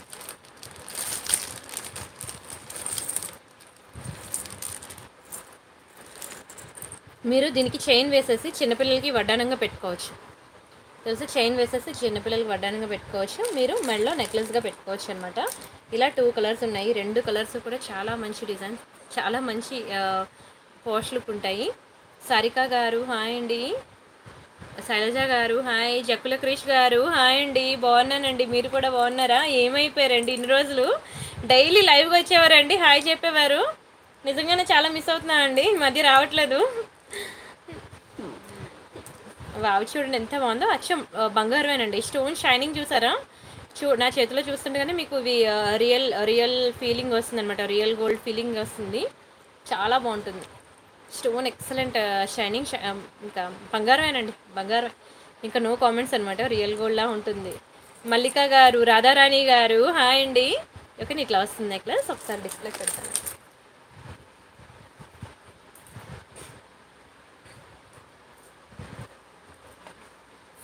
మీరు దీనికి చైన్ వేసేసి చిన్నపిల్లలకి వడ్డానంగా పెట్టుకోవచ్చు తెలుసు, చైన్ వేసేసి చిన్నపిల్లలకి వడ్డానంగా పెట్టుకోవచ్చు, మీరు మెడలో నెక్లెస్గా పెట్టుకోవచ్చు అనమాట. ఇలా 2 కలర్స్ ఉన్నాయి, 2 కలర్స్ కూడా చాలా మంచి డిజైన్స్, చాలా మంచి పాష్ లుక్ ఉంటాయి. సారిక గారు హాయ్ అండి, శైలజ గారు హాయ్, జక్కుల క్రిష్ గారు హాయ్ అండి, బాగున్నానండి, మీరు కూడా బాగున్నారా? ఏమైపోయారండి ఇన్ని రోజులు, డైలీ లైవ్గా వచ్చేవారండి, హాయ్ చెప్పేవారు. నిజంగానే చాలా మిస్ అవుతున్నా అండి, ఈ మధ్య రావట్లేదు. వావ్ చూడండి ఎంత బాగుందో, అచ్చం బంగారమేనండి, స్టోన్ షైనింగ్ చూసారా. నా చేతిలో చూస్తుండగానే మీకు ఇవి రియల్ ఫీలింగ్ వస్తుంది అనమాట, రియల్ గోల్డ్ ఫీలింగ్ వస్తుంది, చాలా బాగుంటుంది. స్టోన్ ఎక్సలెంట్ షైనింగ్, ఇంకా బంగారమేనండి, బంగారం, ఇంకా నో కామెంట్స్ అనమాట, రియల్ గోల్డ్లా ఉంటుంది. మల్లిక గారు, రాధారాణి గారు హాయ్ అండి. ఓకే, నీ ఇట్లా వస్తుంది నెక్లెస్, ఒకసారి డిస్ప్లే పెడతాను.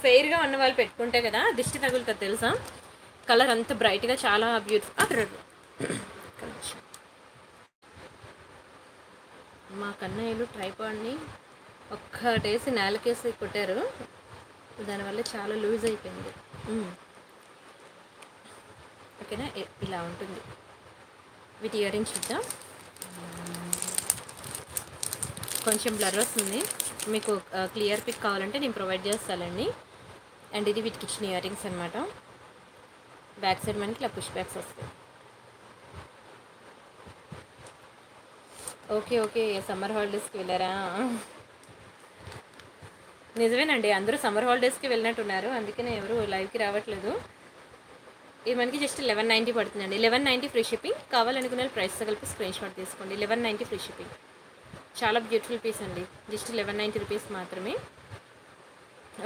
ఫెయిర్గా ఉన్న వాళ్ళు పెట్టుకుంటే కదా దిష్టి తగులుతుంది తెలుసా, కలర్ అంత బ్రైట్గా చాలా బ్యూటిఫుల్. మా కన్నయ్యలు ట్రైపాడ్ని ఒక్కటేసి నేలకేసి కొట్టారు, దానివల్ల చాలా లూజ్ అయిపోయింది. ఓకేనా? ఇలా ఉంటుంది. వీటి ఇయర్ రింగ్స్ చూద్దాం. కొంచెం బ్లర్ వస్తుంది, మీకు క్లియర్ పిక్ కావాలంటే నేను ప్రొవైడ్ చేస్తానండి. అండ్ ఇది వీటికి ఇచ్చిన ఇయర్ రింగ్స్ అనమాట. బ్యాక్ సైడ్ మనకి ఇలా పుష్ బ్యాక్స్ వస్తాయి. ఓకే ఓకే, సమ్మర్ హాలిడేస్కి వెళ్ళారా? నిజమేనండి, అందరూ సమ్మర్ హాలిడేస్కి వెళ్ళినట్టున్నారు, అందుకనే ఎవరు లైవ్కి రావట్లేదు. ఇది మనకి జస్ట్ 1190 పడుతుందండి. 1190 ఫ్రీ షిప్పింగ్. కావాలనుకునే ప్రైస్తో కలిపి స్క్రీన్ షాట్ తీసుకోండి. 1190 ఫ్రీ షిప్పింగ్. చాలా బ్యూటిఫుల్ పీస్ అండి, జస్ట్ 1190 రూపీస్ మాత్రమే.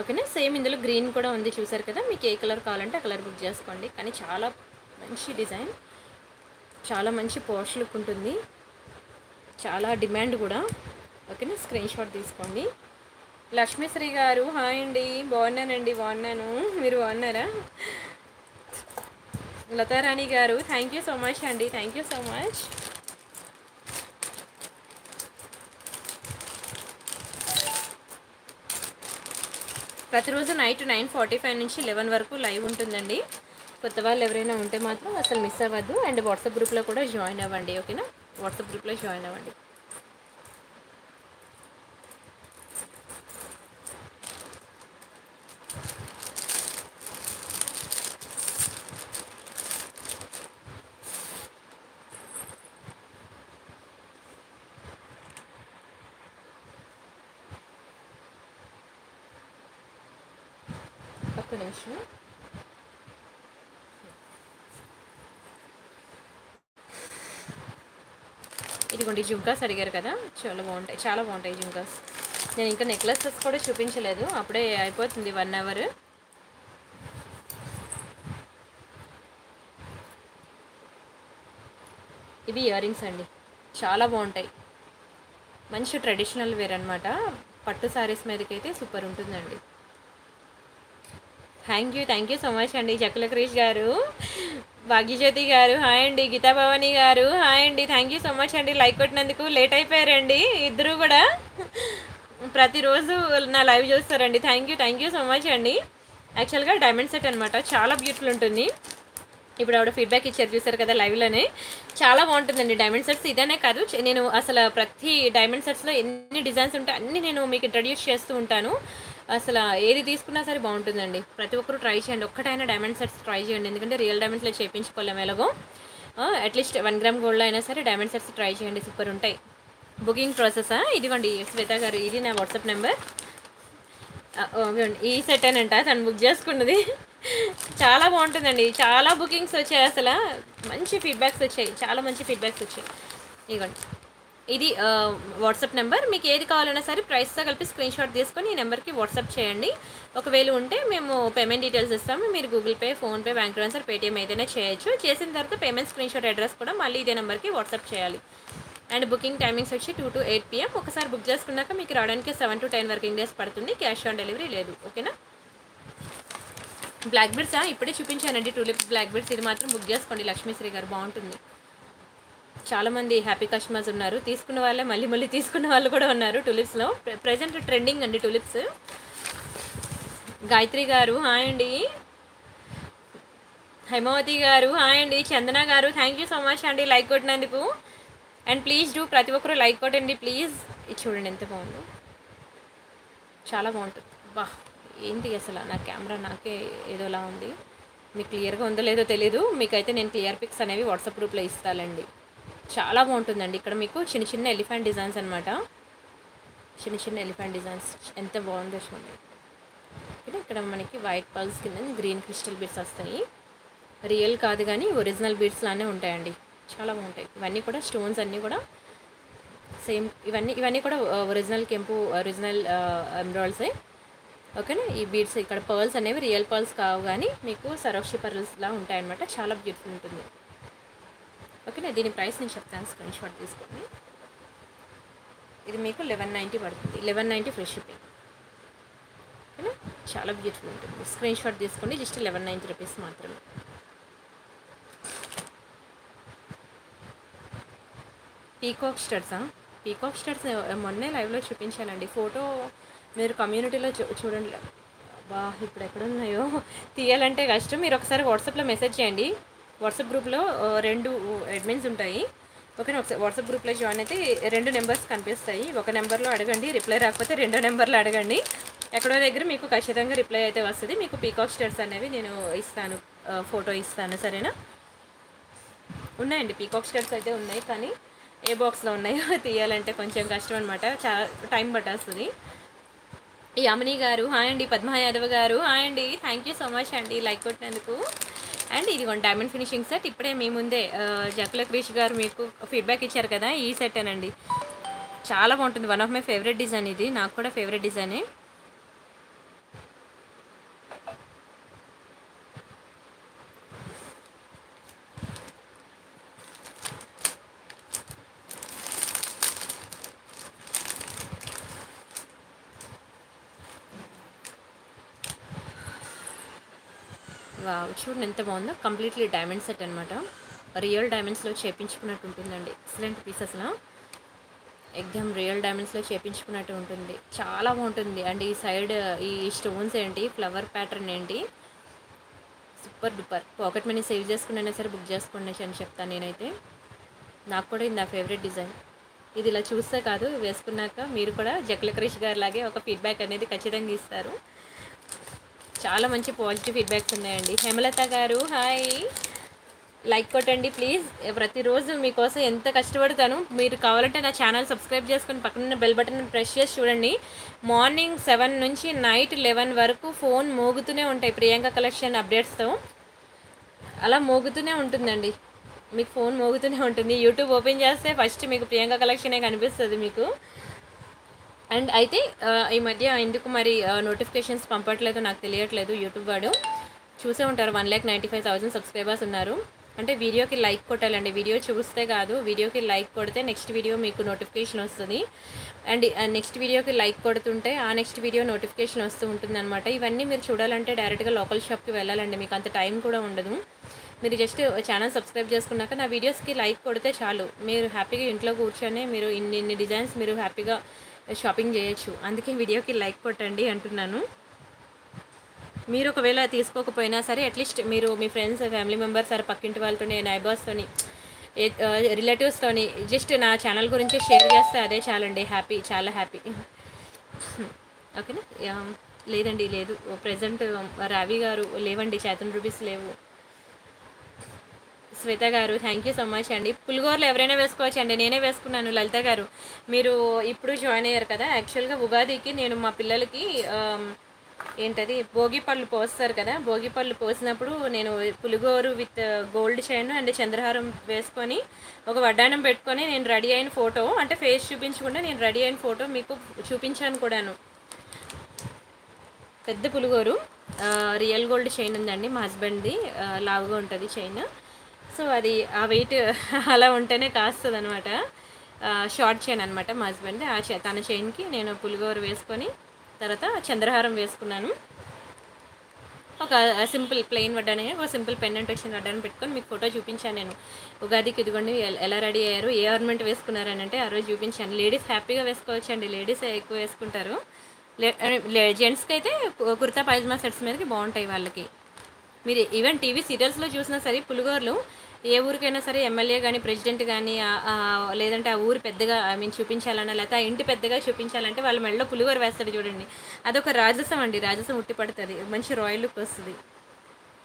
ఓకేనా? సేమ్ ఇందులో గ్రీన్ కూడా ఉంది, చూసారు కదా. మీకు ఏ కలర్ కావాలంటే ఆ కలర్ బుక్ చేసుకోండి. కానీ చాలా మంచి డిజైన్, చాలా మంచి పోష్ లుక్ ఉంటుంది, చాలా డిమాండ్ కూడా. ఓకేనా? స్క్రీన్ షాట్ తీసుకోండి. లక్ష్మీశ్రీ గారు హాయ్ అండి, బాగున్నానండి, బాగున్నాను, మీరు బాగున్నారా? లతారాణి గారు థ్యాంక్ యూ సో మచ్ అండి, థ్యాంక్ యూ సో మచ్. ప్రతిరోజు నైట్ 9:45 నుంచి 11 వరకు లైవ్ ఉంటుందండి. కొత్త వాళ్ళు ఎవరైనా ఉంటే మాత్రం అసలు మిస్ అవ్వద్దు. అండ్ వాట్సాప్ గ్రూప్లో కూడా జాయిన్ అవ్వండి. ఓకేనా? వాట్సాప్ గ్రూప్లో జాయిన్ అవ్వండి. ఇదిగోండి జుంకాస్ అడిగారు కదా, చాలా బాగుంటాయి, చాలా బాగుంటాయి జుంకాస్. నేను ఇంకా నెక్లెసెస్ కూడా చూపించలేదు, అప్పుడే అయిపోతుంది 1 అవర్. ఇవి ఇయర్ రింగ్స్ అండి, చాలా బాగుంటాయి, మంచి ట్రెడిషనల్ వేర్ అనమాట. పట్టు శారీస్ మీదకైతే సూపర్ ఉంటుందండి. థ్యాంక్ యూ సో మచ్ అండి. జకుల క్రీష్ గారు, భాగ్యజ్యోతి గారు హాయ్ అండి, గీతా భవానీ గారు హాయ్ అండి, థ్యాంక్ యూ సో మచ్ అండి. లైక్ కొట్టినందుకు లేట్ అయిపోయారండి ఇద్దరు కూడా. ప్రతిరోజు నా లైవ్ చూస్తారండి, థ్యాంక్ యూ సో మచ్ అండి. యాక్చువల్గా డైమండ్ సెట్ అనమాట, చాలా బ్యూటిఫుల్ ఉంటుంది. ఇప్పుడు ఆవిడ ఫీడ్బ్యాక్ ఇచ్చారు, చూసారు కదా లైవ్లోనే. చాలా బాగుంటుందండి డైమండ్ సెట్స్. ఇదనే కాదు, నేను అసలు ప్రతి డైమండ్ సెట్స్లో ఎన్ని డిజైన్స్ ఉంటాయి అన్నీ నేను మీకు ఇంట్రడ్యూస్ చేస్తూ ఉంటాను. అసలు ఏది తీసుకున్నా సరే బాగుంటుందండి. ప్రతి ఒక్కరు ట్రై చేయండి, ఒక్కటైనా డైమండ్ సెట్స్ ట్రై చేయండి. ఎందుకంటే రియల్ డైమండ్స్లో చేయించుకోలేము ఎలాగో, అట్లీస్ట్ 1 గ్రామ్ గోల్డ్లో అయినా సరే డైమండ్ సెట్స్ ట్రై చేయండి, సూపర్ ఉంటాయి. బుకింగ్ ప్రాసెసా? ఇదిగోండి శ్వేత గారు, ఇది నా వాట్సాప్ నెంబర్. ఈ సెట్ అనంట తను బుక్ చేసుకున్నది, చాలా బాగుంటుందండి. చాలా బుకింగ్స్ వచ్చాయి, అసలు మంచి ఫీడ్బ్యాక్స్ వచ్చాయి, చాలా మంచి ఫీడ్బ్యాక్స్ వచ్చాయి. ఇదిగోండి ఇది వాట్సాప్ నెంబర్. మీకు ఏది కావాలన్నా సరే ప్రైస్తో కలిపి స్క్రీన్ షాట్ తీసుకొని ఈ నెంబర్కి వాట్సాప్ చేయండి. ఒకవేళ ఉంటే మేము పేమెంట్ డీటెయిల్స్ ఇస్తాము. మీరు Google Pay, PhonePe, bank transfer, Paytm ఏదైనా చేయొచ్చు. చేసిన తర్వాత పేమెంట్ స్క్రీన్ షాట్ అడ్రస్ కూడా మళ్ళీ ఇదే నెంబర్కి వాట్సాప్ చేయాలి. అండ్ బుకింగ్ టైమింగ్స్ వచ్చి 2 to 8 PM. ఒకసారి బుక్ చేసుకున్నాక మీకు రావడానికి 7 to 10 వర్కింగ్ డేస్ పడుతుంది. క్యాష్ ఆన్ డెలివరీ లేదు. ఓకేనా? బ్లాక్ బీడ్సా? ఇప్పుడే చూపించానండి టూలిప్ బ్లాక్ బీడ్స్. ఇది మాత్రం బుక్ చేసుకోండి లక్ష్మీశ్రీ గారు, బాగుంటుంది. చాలామంది హ్యాపీ కస్టమర్స్ ఉన్నారు, తీసుకున్న వాళ్ళే మళ్ళీ మళ్ళీ తీసుకున్న వాళ్ళు కూడా ఉన్నారు. టూలిప్స్లో ప్రజెంట్ ట్రెండింగ్ అండి టూలిప్స్. గాయత్రి గారు హాయ్ అండి, హైమావతి గారు హాయ్ అండి, చందన గారు థ్యాంక్ యూ సో మచ్ అండి లైక్ కొట్టినందుకు. అండ్ ప్లీజ్ డూ, ప్రతి ఒక్కరు లైక్ కొట్టండి ప్లీజ్. ఇది చూడండి ఎంత బాగుందో, చాలా బాగుంటుంది. వా ఏంటి అసలు, నా కెమెరా నాకే ఏదోలా ఉంది, మీకు క్లియర్గా ఉందో లేదో తెలీదు. మీకైతే నేను క్లియర్ పిక్స్ అనేవి వాట్సాప్ గ్రూప్లో ఇస్తానండి. చాలా బాగుంటుందండి. ఇక్కడ మీకు చిన్న చిన్న ఎలిఫెంట్ డిజైన్స్ అనమాట, చిన్న చిన్న ఎలిఫెంట్ డిజైన్స్, ఎంత బాగుందో చూడండి. ఇక్కడ మనకి వైట్ పల్స్ కింద గ్రీన్ క్రిస్టల్ బీడ్స్ వస్తాయి. రియల్ కాదు కానీ ఒరిజినల్ బీడ్స్ లానే ఉంటాయండి, చాలా బాగుంటాయి. ఇవన్నీ కూడా స్టోన్స్ అన్నీ కూడా సేమ్, ఇవన్నీ కూడా ఒరిజినల్ కెంపు, ఒరిజినల్ ఎంబ్రాయిడరీసే. ఓకేనా? ఈ బీడ్స్ ఇక్కడ పర్ల్స్ అనేవి రియల్ పర్ల్స్ కావు కానీ మీకు సరోక్షి పర్ల్స్లా ఉంటాయన్నమాట, చాలా బ్యూటిఫుల్ ఉంటుంది. ఓకేనా? దీని ప్రైస్ నేను చెప్తాను, స్క్రీన్ షాట్ తీసుకోండి. ఇది మీకు 1190 పడుతుంది, 1190 ఫ్రీ షిప్పింగ్. ఓకేనా? చాలా బ్యూటిఫుల్ ఉంటుంది, స్క్రీన్ షాట్ తీసుకోండి. జస్ట్ 1190 రూపీస్ మాత్రమే. పీకాక్ స్టడ్సా? పీకాక్ స్టడ్స్ మొన్నే లైవ్లో చూపించానండి, ఫోటో మీరు కమ్యూనిటీలో చూడండి. బా ఇప్పుడు ఎక్కడున్నాయో తీయాలంటే కష్టం. మీరు ఒకసారి వాట్సాప్లో మెసేజ్ చేయండి, WhatsApp group lo rendu admins untayi. Okay, WhatsApp group lo join ayithe rendu numbers kanipistayi. Oka number lo adagandi, reply rakapothe rendo number lo adagandi. Ekkado daggara meeku kashithanga reply ayithe vastadi. Meeku peacock stars anevi nenu istanu, photo istanu sarena. Unnayandi peacock stars ayithe unnayi kaani ఏ box లో ఉన్నాయి తీయాలంటే కొంచెం కష్టం అన్నమాట, చాలా time పట్టేస్తుంది. యామిని గారు హాయ్ అండి, పద్మ యాదవ్ గారు హాయ్ అండి, థ్యాంక్ యూ సో మచ్ అండి లైక్ కొట్టినందుకు. అండ్ ఇది ఒక డైమండ్ ఫినిషింగ్ సెట్, ఇప్పుడే మీ ముందే జకుల క్రిష్ గారు మీకు ఫీడ్బ్యాక్ ఇచ్చారు కదా, ఈ సెట్ ఏనండి చాలా బాగుంటుంది. One of my favourite design, ఇది నాకు కూడా ఫేవరెట్ డిజైనే. చూడండి ఎంత బాగుందో, కంప్లీట్లీ డైమండ్ సెట్ అనమాట, రియల్ డైమండ్స్లో చేపించుకున్నట్టు ఉంటుందండి. ఎక్సలెంట్ పీస్ అసలు, ఎగ్జామ్ రియల్ డైమండ్స్లో చేపించుకున్నట్టు ఉంటుంది, చాలా బాగుంటుంది. అండ్ ఈ సైడ్ ఈ స్టోన్స్ ఏంటి, ఫ్లవర్ ప్యాటర్న్ ఏంటి, super duper. Pocket money save చేసుకున్నా సరే బుక్ చేసుకోండి అని చెప్తాను నేనైతే, నాకు కూడా ఇది నా ఫేవరెట్ డిజైన్. ఇది ఇలా చూస్తే కాదు, వేసుకున్నాక మీరు కూడా జకుల క్రిష్ గారు లాగే ఒక ఫీడ్బ్యాక్ అనేది ఖచ్చితంగా ఇస్తారు. చాలా మంచి పాజిటివ్ ఫీడ్బ్యాక్స్ ఉన్నాయండి. హేమలత గారు హాయ్, లైక్ కొట్టండి ప్లీజ్. ప్రతిరోజు మీకోసం ఎంత కష్టపడతాను, మీరు కావాలంటే నా ఛానల్ సబ్స్క్రైబ్ చేసుకుని పక్కన బెల్ బటన్ ప్రెస్ చేసి చూడండి. మార్నింగ్ 7 నుంచి నైట్ 11 వరకు ఫోన్ మోగుతూనే ఉంటాయి ప్రియాంక కలెక్షన్ అప్డేట్స్తో, అలా మోగుతూనే ఉంటుందండి, మీకు ఫోన్ మోగుతూనే ఉంటుంది. యూట్యూబ్ ఓపెన్ చేస్తే ఫస్ట్ మీకు ప్రియాంక కలెక్షనే కనిపిస్తుంది మీకు. అండ్ అయితే ఈ మధ్య ఎందుకు మరి నోటిఫికేషన్స్ పంపట్లేదు నాకు తెలియట్లేదు. యూట్యూబ్ వాడు చూసే ఉంటారు, 1,95,000 సబ్స్క్రైబర్స్ ఉన్నారు. అంటే వీడియోకి లైక్ కొట్టాలండి, వీడియో చూస్తే కాదు, వీడియోకి లైక్ కొడితే నెక్స్ట్ వీడియో మీకు నోటిఫికేషన్ వస్తుంది. అండ్ నెక్స్ట్ వీడియోకి లైక్ కొడుతుంటే ఆ నెక్స్ట్ వీడియో నోటిఫికేషన్ వస్తూ ఉంటుంది అనమాట. ఇవన్నీ మీరు చూడాలంటే డైరెక్ట్గా లోకల్ షాప్కి వెళ్ళాలండి, మీకు అంత టైం కూడా ఉండదు. మీరు జస్ట్ ఛానల్ సబ్స్క్రైబ్ చేసుకున్నాక నా వీడియోస్కి లైక్ కొడితే చాలు, మీరు హ్యాపీగా ఇంట్లో కూర్చొని మీరు ఇన్ని డిజైన్స్ మీరు హ్యాపీగా షాపింగ్ చేయొచ్చు. అందుకే వీడియోకి లైక్ కొట్టండి అంటున్నాను. మీరు ఒకవేళ తీసుకోకపోయినా సరే అట్లీస్ట్ మీరు మీ ఫ్రెండ్స్, ఫ్యామిలీ మెంబర్స్, సరే పక్కింటి వాళ్ళతో, నైబర్స్తోని, రిలేటివ్స్తోని జస్ట్ నా ఛానల్ గురించి షేర్ చేస్తే అదే చాలండి, హ్యాపీ, చాలా హ్యాపీ. ఓకేనా? లేదండి, లేదు ప్రజెంట్ రావి గారు లేవండి, 1,000 రూపీస్ లేవు. శ్వేత గారు థ్యాంక్ యూ సో మచ్ అండి. పులిగోరలు ఎవరైనా వేసుకోవచ్చు అండి, నేనే వేసుకున్నాను. లలిత గారు మీరు ఇప్పుడు జాయిన్ అయ్యారు కదా, యాక్చువల్గా ఉగాదికి నేను మా పిల్లలకి ఏంటది భోగి పళ్ళు పోస్తారు కదా, భోగి పళ్ళు పోసినప్పుడు నేను పులిగోరు విత్ గోల్డ్ చైన్ అండ్ చంద్రహారం వేసుకొని ఒక వడ్డానం పెట్టుకొని నేను రెడీ అయిన ఫోటో, అంటే ఫేస్ చూపించకుండా నేను రెడీ అయిన ఫోటో మీకు చూపించాను కూడాను. పెద్ద పులిగోరు, రియల్ గోల్డ్ చైన్ ఉందండి మా హస్బెండ్ది, లావుగా ఉంటుంది చైన్, సో అది ఆ వెయిట్ అలా ఉంటేనే కాస్తుంది అనమాట. షార్ట్ చైన్ అనమాట మా హస్బెండ్, ఆ తన చైన్కి నేను పులిగోర వేసుకొని తర్వాత చంద్రహారం వేసుకున్నాను. ఒక సింపుల్ ప్లెయిన్ వడ్డానే, ఒక సింపుల్ పెండెంట్ వచ్చిన వడ్డాన్ని పెట్టుకొని మీకు ఫోటో చూపించాను నేను. ఉగాదికి ఇదిగోండి ఎలా రెడీ అయ్యారు, ఏ ఆర్నమెంట్ వేసుకున్నారని అంటే ఆ రోజు చూపించాను. లేడీస్ హ్యాపీగా వేసుకోవచ్చు అండి, లేడీస్ ఎక్కువ వేసుకుంటారు, జెంట్స్కి అయితే కుర్తా పైజమా సెట్స్ మీదకి బాగుంటాయి వాళ్ళకి. మీరు ఈవెన్ టీవీ సీరియల్స్లో చూసినా సరే పులిగోరలు ఏ ఊరికైనా సరే ఎమ్మెల్యే కానీ ప్రెసిడెంట్ కానీ లేదంటే ఆ ఊరు పెద్దగా ఐ మీన్ చూపించాలన్నా లేకపోతే ఆ ఇంటి పెద్దగా చూపించాలంటే వాళ్ళ మెడలో పులిగోర వేస్తారు చూడండి, అదొక రాజసం అండి, రాజసం ఉట్టి పడుతుంది, మంచి రాయల్ లుక్ వస్తుంది.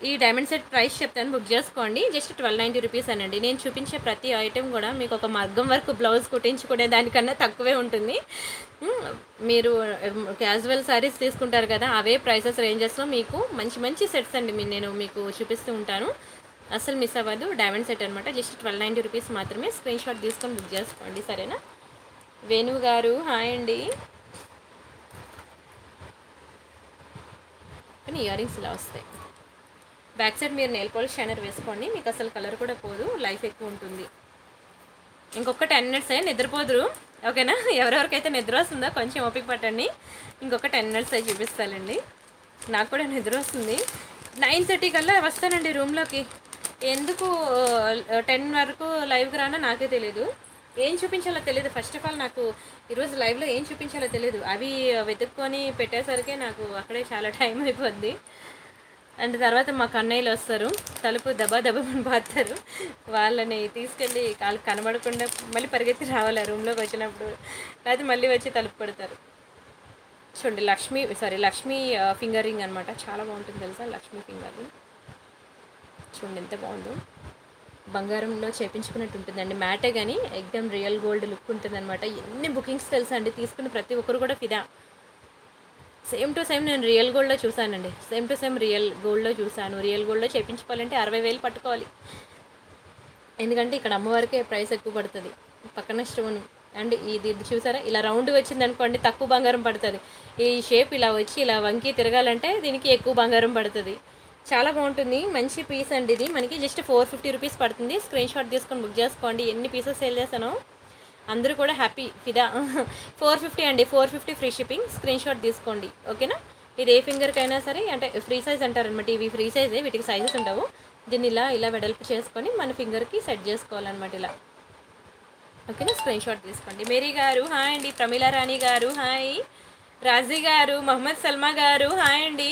ఈ డైమండ్ సెట్ ప్రైస్ చెప్తాను, బుక్ చేసుకోండి, జస్ట్ 1,290 రూపీస్ అనండి. నేను చూపించే ప్రతి ఐటెం కూడా మీకు ఒక మగ్గం వరకు బ్లౌజ్ కుట్టించుకునే దానికన్నా తక్కువే ఉంటుంది. మీరు క్యాజువల్ శారీస్ తీసుకుంటారు కదా, అవే ప్రైసెస్ రేంజెస్లో మీకు మంచి మంచి సెట్స్ అండి నేను మీకు చూపిస్తూ ఉంటాను, అసలు మిస్ అవ్వదు. డైమండ్ సెట్ అనమాట, జస్ట్ 1,290 రూపీస్ మాత్రమే, స్క్రీన్ షాట్ తీసుకొని బుక్ చేసుకోండి సరేనా. వేణు గారు హాయ్ అండి. కానీ ఇయర్ రింగ్స్ ఇలా వస్తాయి. బ్యాక్ సైడ్ మీరు నెయిల్ పాలిష్ షైనర్ వేసుకోండి, మీకు అసలు కలర్ కూడా పోదు, లైఫ్ ఎక్కువ ఉంటుంది. ఇంకొక 10 మినిట్స్ అయ్యి నిద్రపోదురు ఓకేనా, ఎవరెవరికైతే నిద్ర వస్తుందో కొంచెం ఓపిక పట్టండి, ఇంకొక 10 మినిట్స్ అయ్యి చూపిస్తానండి. నాకు కూడా నిద్ర వస్తుంది, 9:30 కల్లా వస్తానండి రూమ్లోకి, ఎందుకు 10 వరకు లైవ్కి రానా నాకే తెలియదు, ఏం చూపించాలో తెలియదు. ఫస్ట్ ఆఫ్ ఆల్ నాకు ఈరోజు లైవ్లో ఏం చూపించాలో తెలియదు, అవి వెతుక్కొని పెట్టేసరికి నాకు అక్కడే చాలా టైం అయిపోద్ది. అండ్ తర్వాత మా కన్నయ్యలు వస్తారు, తలుపు దబా దబాని బాతారు, వాళ్ళని తీసుకెళ్ళి వాళ్ళు కనబడకుండా మళ్ళీ పరిగెత్తి రావాలి రూమ్లోకి వచ్చినప్పుడు, లేకపోతే మళ్ళీ వచ్చి తలుపు కొడతారు. చూడండి లక్ష్మీ ఫింగర్ రింగ్ అనమాట, చాలా బాగుంటుంది తెలుసా లక్ష్మీ ఫింగర్ రింగ్. చూడండి ఎంత బాగుందో, బంగారంలో చేయించుకున్నట్టు ఉంటుందండి మ్యాటే, కానీ ఎగ్జామ్ రియల్ గోల్డ్ లుక్ ఉంటుంది అనమాట. ఎన్ని బుకింగ్స్ తెలుసా అండి, తీసుకున్న ప్రతి ఒక్కరు కూడా ఫిదా. సేమ్ టు సేమ్ నేను రియల్ గోల్డ్లో చూసానండి, సేమ్ టు సేమ్ రియల్ గోల్డ్లో చూసాను. రియల్ గోల్డ్లో చేయించుకోవాలంటే 60,000 పట్టుకోవాలి, ఎందుకంటే ఇక్కడ అమ్మవారికే ప్రైస్ ఎక్కువ పడుతుంది. పక్కన స్టోన్ అండ్ ఇది చూసారా, ఇలా రౌండ్ వచ్చింది అనుకోండి తక్కువ బంగారం పడుతుంది, ఈ షేప్ ఇలా వచ్చి ఇలా వంకి తిరగాలంటే దీనికి ఎక్కువ బంగారం పడుతుంది. చాలా బాగుంటుంది, మంచి పీస్ అండి ఇది. మనకి జస్ట్ 450 రూపీస్ పడుతుంది. స్క్రీన్ షాట్ తీసుకొని బుక్ చేసుకోండి. ఎన్ని పీసెస్ సేల్ చేశాను, అందరూ కూడా హ్యాపీ ఫిదా. 450 అండి, 450 ఫ్రీ షిప్పింగ్. స్క్రీన్ షాట్ తీసుకోండి ఓకేనా. ఇది ఏ ఫింగర్కైనా సరే, అంటే ఫ్రీ సైజ్ అంటారనమాట, ఇవి ఫ్రీ సైజే, వీటికి సైజెస్ ఉండవు. దీన్ని ఇలా ఇలా వెడల్పు చేసుకొని మన ఫింగర్కి సెట్ చేసుకోవాలన్నమాట ఇలా ఓకేనా. స్క్రీన్ షాట్ తీసుకోండి. మేరీ గారు హాయ్ అండి, ప్రమీలా రాణి గారు హాయ్, రాజీ గారు, మహమ్మద్ సల్మా గారు హాయ్ అండి.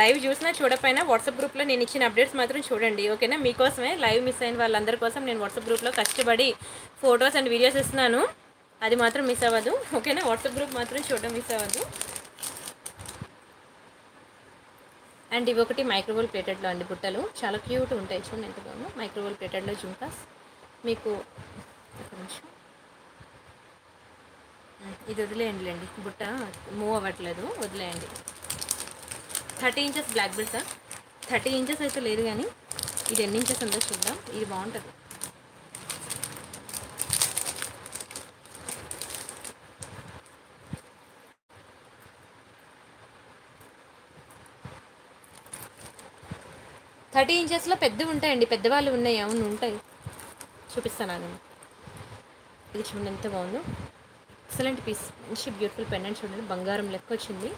లైవ్ చూసినా చూడపోయినా వాట్సాప్ గ్రూప్లో నేను ఇచ్చిన అప్డేట్స్ మాత్రం చూడండి ఓకేనా. మీకోసమే, లైవ్ మిస్ అయిన వాళ్ళందరి కోసం నేను వాట్సాప్ గ్రూప్లో కష్టపడి ఫొటోస్ అండ్ వీడియోస్ ఇస్తున్నాను, అది మాత్రం మిస్ అవ్వదు ఓకేనా. వాట్సాప్ గ్రూప్ మాత్రం చూడడం మిస్ అవ్వదు. అండ్ ఇవి ఒకటి మైక్రోవేవ్ ప్లేటెడ్లో అండి బుట్టలు, చాలా క్యూట్ ఉంటాయి చూడండి ఎంత బాగుందో. మైక్రోవేవ్ ప్లేటెడ్లో జుంకాస్ మీకు ఒక నిమిషం, ఇది వదిలేయండిలేండి, బుట్ట మూవ్ అవ్వట్లేదు వదిలేయండి. 30 inches black belt sir, 30 inches అయితే లేదు కానీ ఇది ఎన్ని ఇంచెస్ ఉందో చూద్దాం, ఇది బాగుంటుంది. థర్టీ ఇంచెస్లో పెద్దవి ఉంటాయండి, పెద్దవాళ్ళు ఉన్నాయి అవును ఉంటాయి, చూపిస్తాను నేను. ఇది చూడండి ఎంత బాగుందో, ఎక్సలెంట్ పీస్, మంచి బ్యూటిఫుల్ పెండెంట్ చూడండి, బంగారం లెక్క వచ్చింది.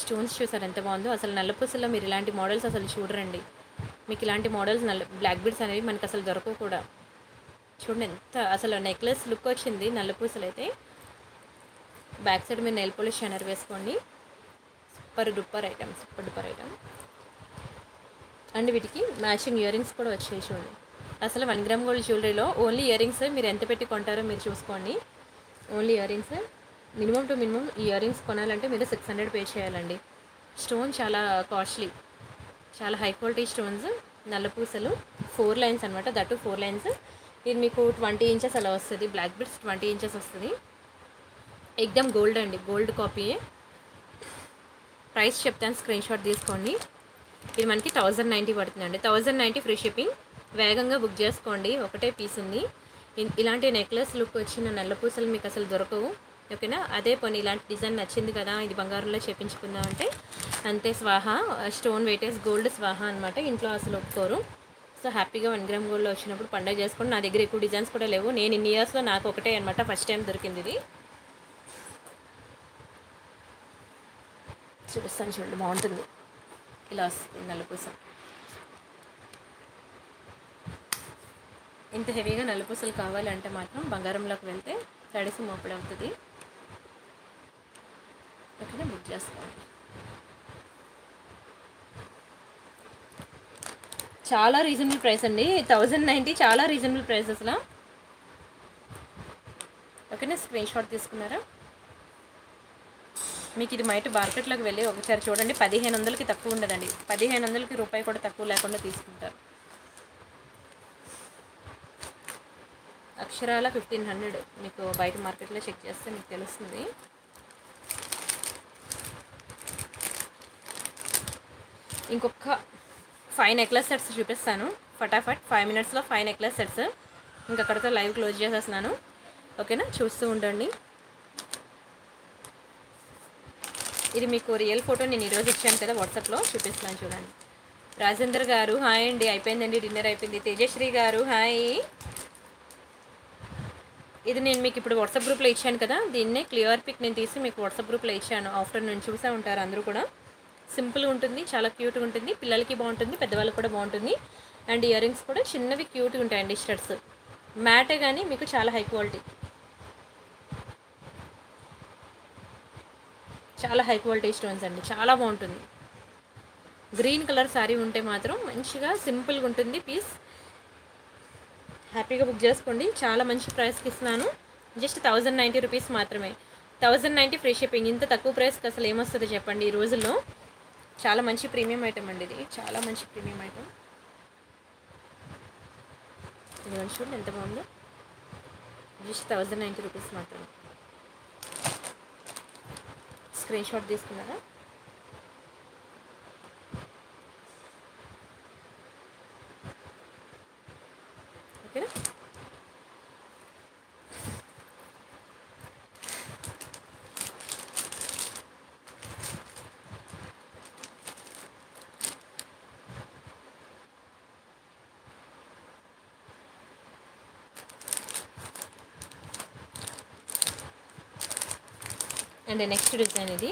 స్టోన్స్ చూసారు ఎంత బాగుందో, అసలు నల్లపూసల్లో మీరు ఇలాంటి మోడల్స్ అసలు చూడరండి, మీకు ఇలాంటి మోడల్స్ బ్లాక్ బీడ్స్ అనేవి మనకు అసలు దొరకవు కూడా. చూడండి ఎంత అసలు నెక్లెస్ లుక్ వచ్చింది నల్లపూసలు అయితే. బ్యాక్ సైడ్ మీరు నెయిల్ పోలిష్ షైనర్ వేసుకోండి, super duper item, super duper item. And వీటికి మ్యాచింగ్ ఇయర్ రింగ్స్ కూడా వచ్చాయి చూడండి. అసలు 1 గ్రామ్ గోల్డ్ జ్యువెలరీలో ఓన్లీ ఇయర్ రింగ్స్ మీరు ఎంత పెట్టి కొంటారో మీరు చూసుకోండి. Only ear rings minimum to minimum ear rings కొనాలంటే మీరు 600 పే చేయాలండి. స్టోన్ చాలా కాస్ట్లీ, చాలా హై క్వాలిటీ స్టోన్స్, నల్లపూసలు, 4 లైన్స్ అనమాట, దట్టు 4 లైన్స్. ఇది మీకు 20 ఇంచెస్ అలా వస్తుంది, బ్లాక్ బిట్స్ 20 ఇంచెస్ వస్తుంది. ఎగ్దమ్ గోల్డ్ అండి, గోల్డ్ కాపీయే. ప్రైస్ చెప్తాను, స్క్రీన్ షాట్ తీసుకోండి. ఇది మనకి 1090 పడుతుందండి, 1090 ఫ్రీ షిప్పింగ్. వేగంగా బుక్ చేసుకోండి, ఒకటే పీస్ ఉంది. ఇలాంటి నెక్లెస్ లుక్ వచ్చిన నల్లపూసలు మీకు అసలు దొరకవు ఓకేనా. అదే పోనీ ఇలాంటి డిజైన్ నచ్చింది కదా, ఇది బంగారంలో చేయించుకుందాం అంటే అంతే స్వాహా, స్టోన్ వెయిటేజ్ గోల్డ్ స్వాహా అనమాట, ఇంట్లో అసలు ఒప్పుకోరు. సో హ్యాపీగా 1 గ్రామ్ గోల్డ్లో వచ్చినప్పుడు పండగ చేసుకోండి. నా దగ్గర ఎక్కువ డిజైన్స్ కూడా లేవు, నేను ఇన్ని ఇయర్స్లో నాకు ఒకటే అనమాట, ఫస్ట్ టైం దొరికింది ఇది. చూపిస్తాను చూడండి, బాగుంటుంది ఇలా వస్తుంది నల్లపూస. ఇంత హెవీగా నల్లపూసలు కావాలంటే మాత్రం బంగారంలోకి వెళ్తే తడిసి మోపడి అవుతుంది ఓకేనా. బుక్ చేసుకోండి. చాలా రీజనబుల్ ప్రైస్ అండి, 1090 చాలా రీజనబుల్ ప్రైస్ అసలు ఓకేనా. స్క్రీన్ షాట్ తీసుకున్నారా, మీకు ఇది బయట మార్కెట్లోకి వెళ్ళి ఒకసారి చూడండి, 1500కి తక్కువ ఉండదండి, 1500కి రూపాయి కూడా తక్కువ లేకుండా తీసుకుంటారు. అక్షరాల 1500 మీకు బయట మార్కెట్లో చెక్ చేస్తే మీకు తెలుస్తుంది. ఇంకొక 5 నెక్లెస్ సెట్స్ చూపిస్తాను ఫటాఫట్, 5 మినిట్స్లో 5 నెక్లెస్ సెట్స్. ఇంక అక్కడితో లైవ్ క్లోజ్ చేసేస్తున్నాను ఓకేనా, చూస్తూ ఉండండి. ఇది మీకు రియల్ ఫోటో నేను ఈరోజు ఇచ్చాను కదా వాట్సాప్లో, చూపిస్తాను చూడండి. రాజేందర్ గారు హాయ్ అండి, అయిపోయిందండి డిన్నర్ అయిపోయింది. తేజశ్రీ గారు హాయ్. ఇది నేను మీకు ఇప్పుడు వాట్సాప్ గ్రూప్లో ఇచ్చాను కదా, దీన్నే క్లియర్ పిక్ నేను తీసి మీకు వాట్సాప్ గ్రూప్లో ఇచ్చాను, ఆఫ్టర్నూన్ చూసే ఉంటారు అందరూ కూడా. సింపుల్గా ఉంటుంది, చాలా క్యూట్గా ఉంటుంది, పిల్లలకి బాగుంటుంది, పెద్దవాళ్ళకి కూడా బాగుంటుంది. అండ్ ఇయర్ రింగ్స్ కూడా చిన్నవి క్యూట్గా ఉంటాయండి, స్టడ్స్ మ్యాటే కానీ మీకు చాలా హై క్వాలిటీ. చాలా హై క్వాలిటీ స్టోన్స్ అండి, చాలా బాగుంటుంది. గ్రీన్ కలర్ శారీ ఉంటే మాత్రం మంచిగా సింపుల్గా ఉంటుంది పీస్. హ్యాపీగా బుక్ చేసుకోండి, చాలా మంచి ప్రైస్కి ఇస్తున్నాను. జస్ట్ 1090 రూపీస్ మాత్రమే, 1090 ఫ్రీ షిప్పింగ్. ఇంత తక్కువ ప్రైస్కి అసలు ఏమొస్తుందో చెప్పండి ఈ రోజుల్లో. చాలా మంచి ప్రీమియం ఐటమ్ అండి ఇది, చాలా మంచి ప్రీమియం ఐటమ్. ఇది మంచి చూడండి ఎంత బాగుందో. జస్ట్ 1090 రూపీస్ మాత్రమే. స్క్రీన్ షాట్ తీసుకున్నారా? ఓకేనా? అండ్ నెక్స్ట్ డిజైన్ ఇది.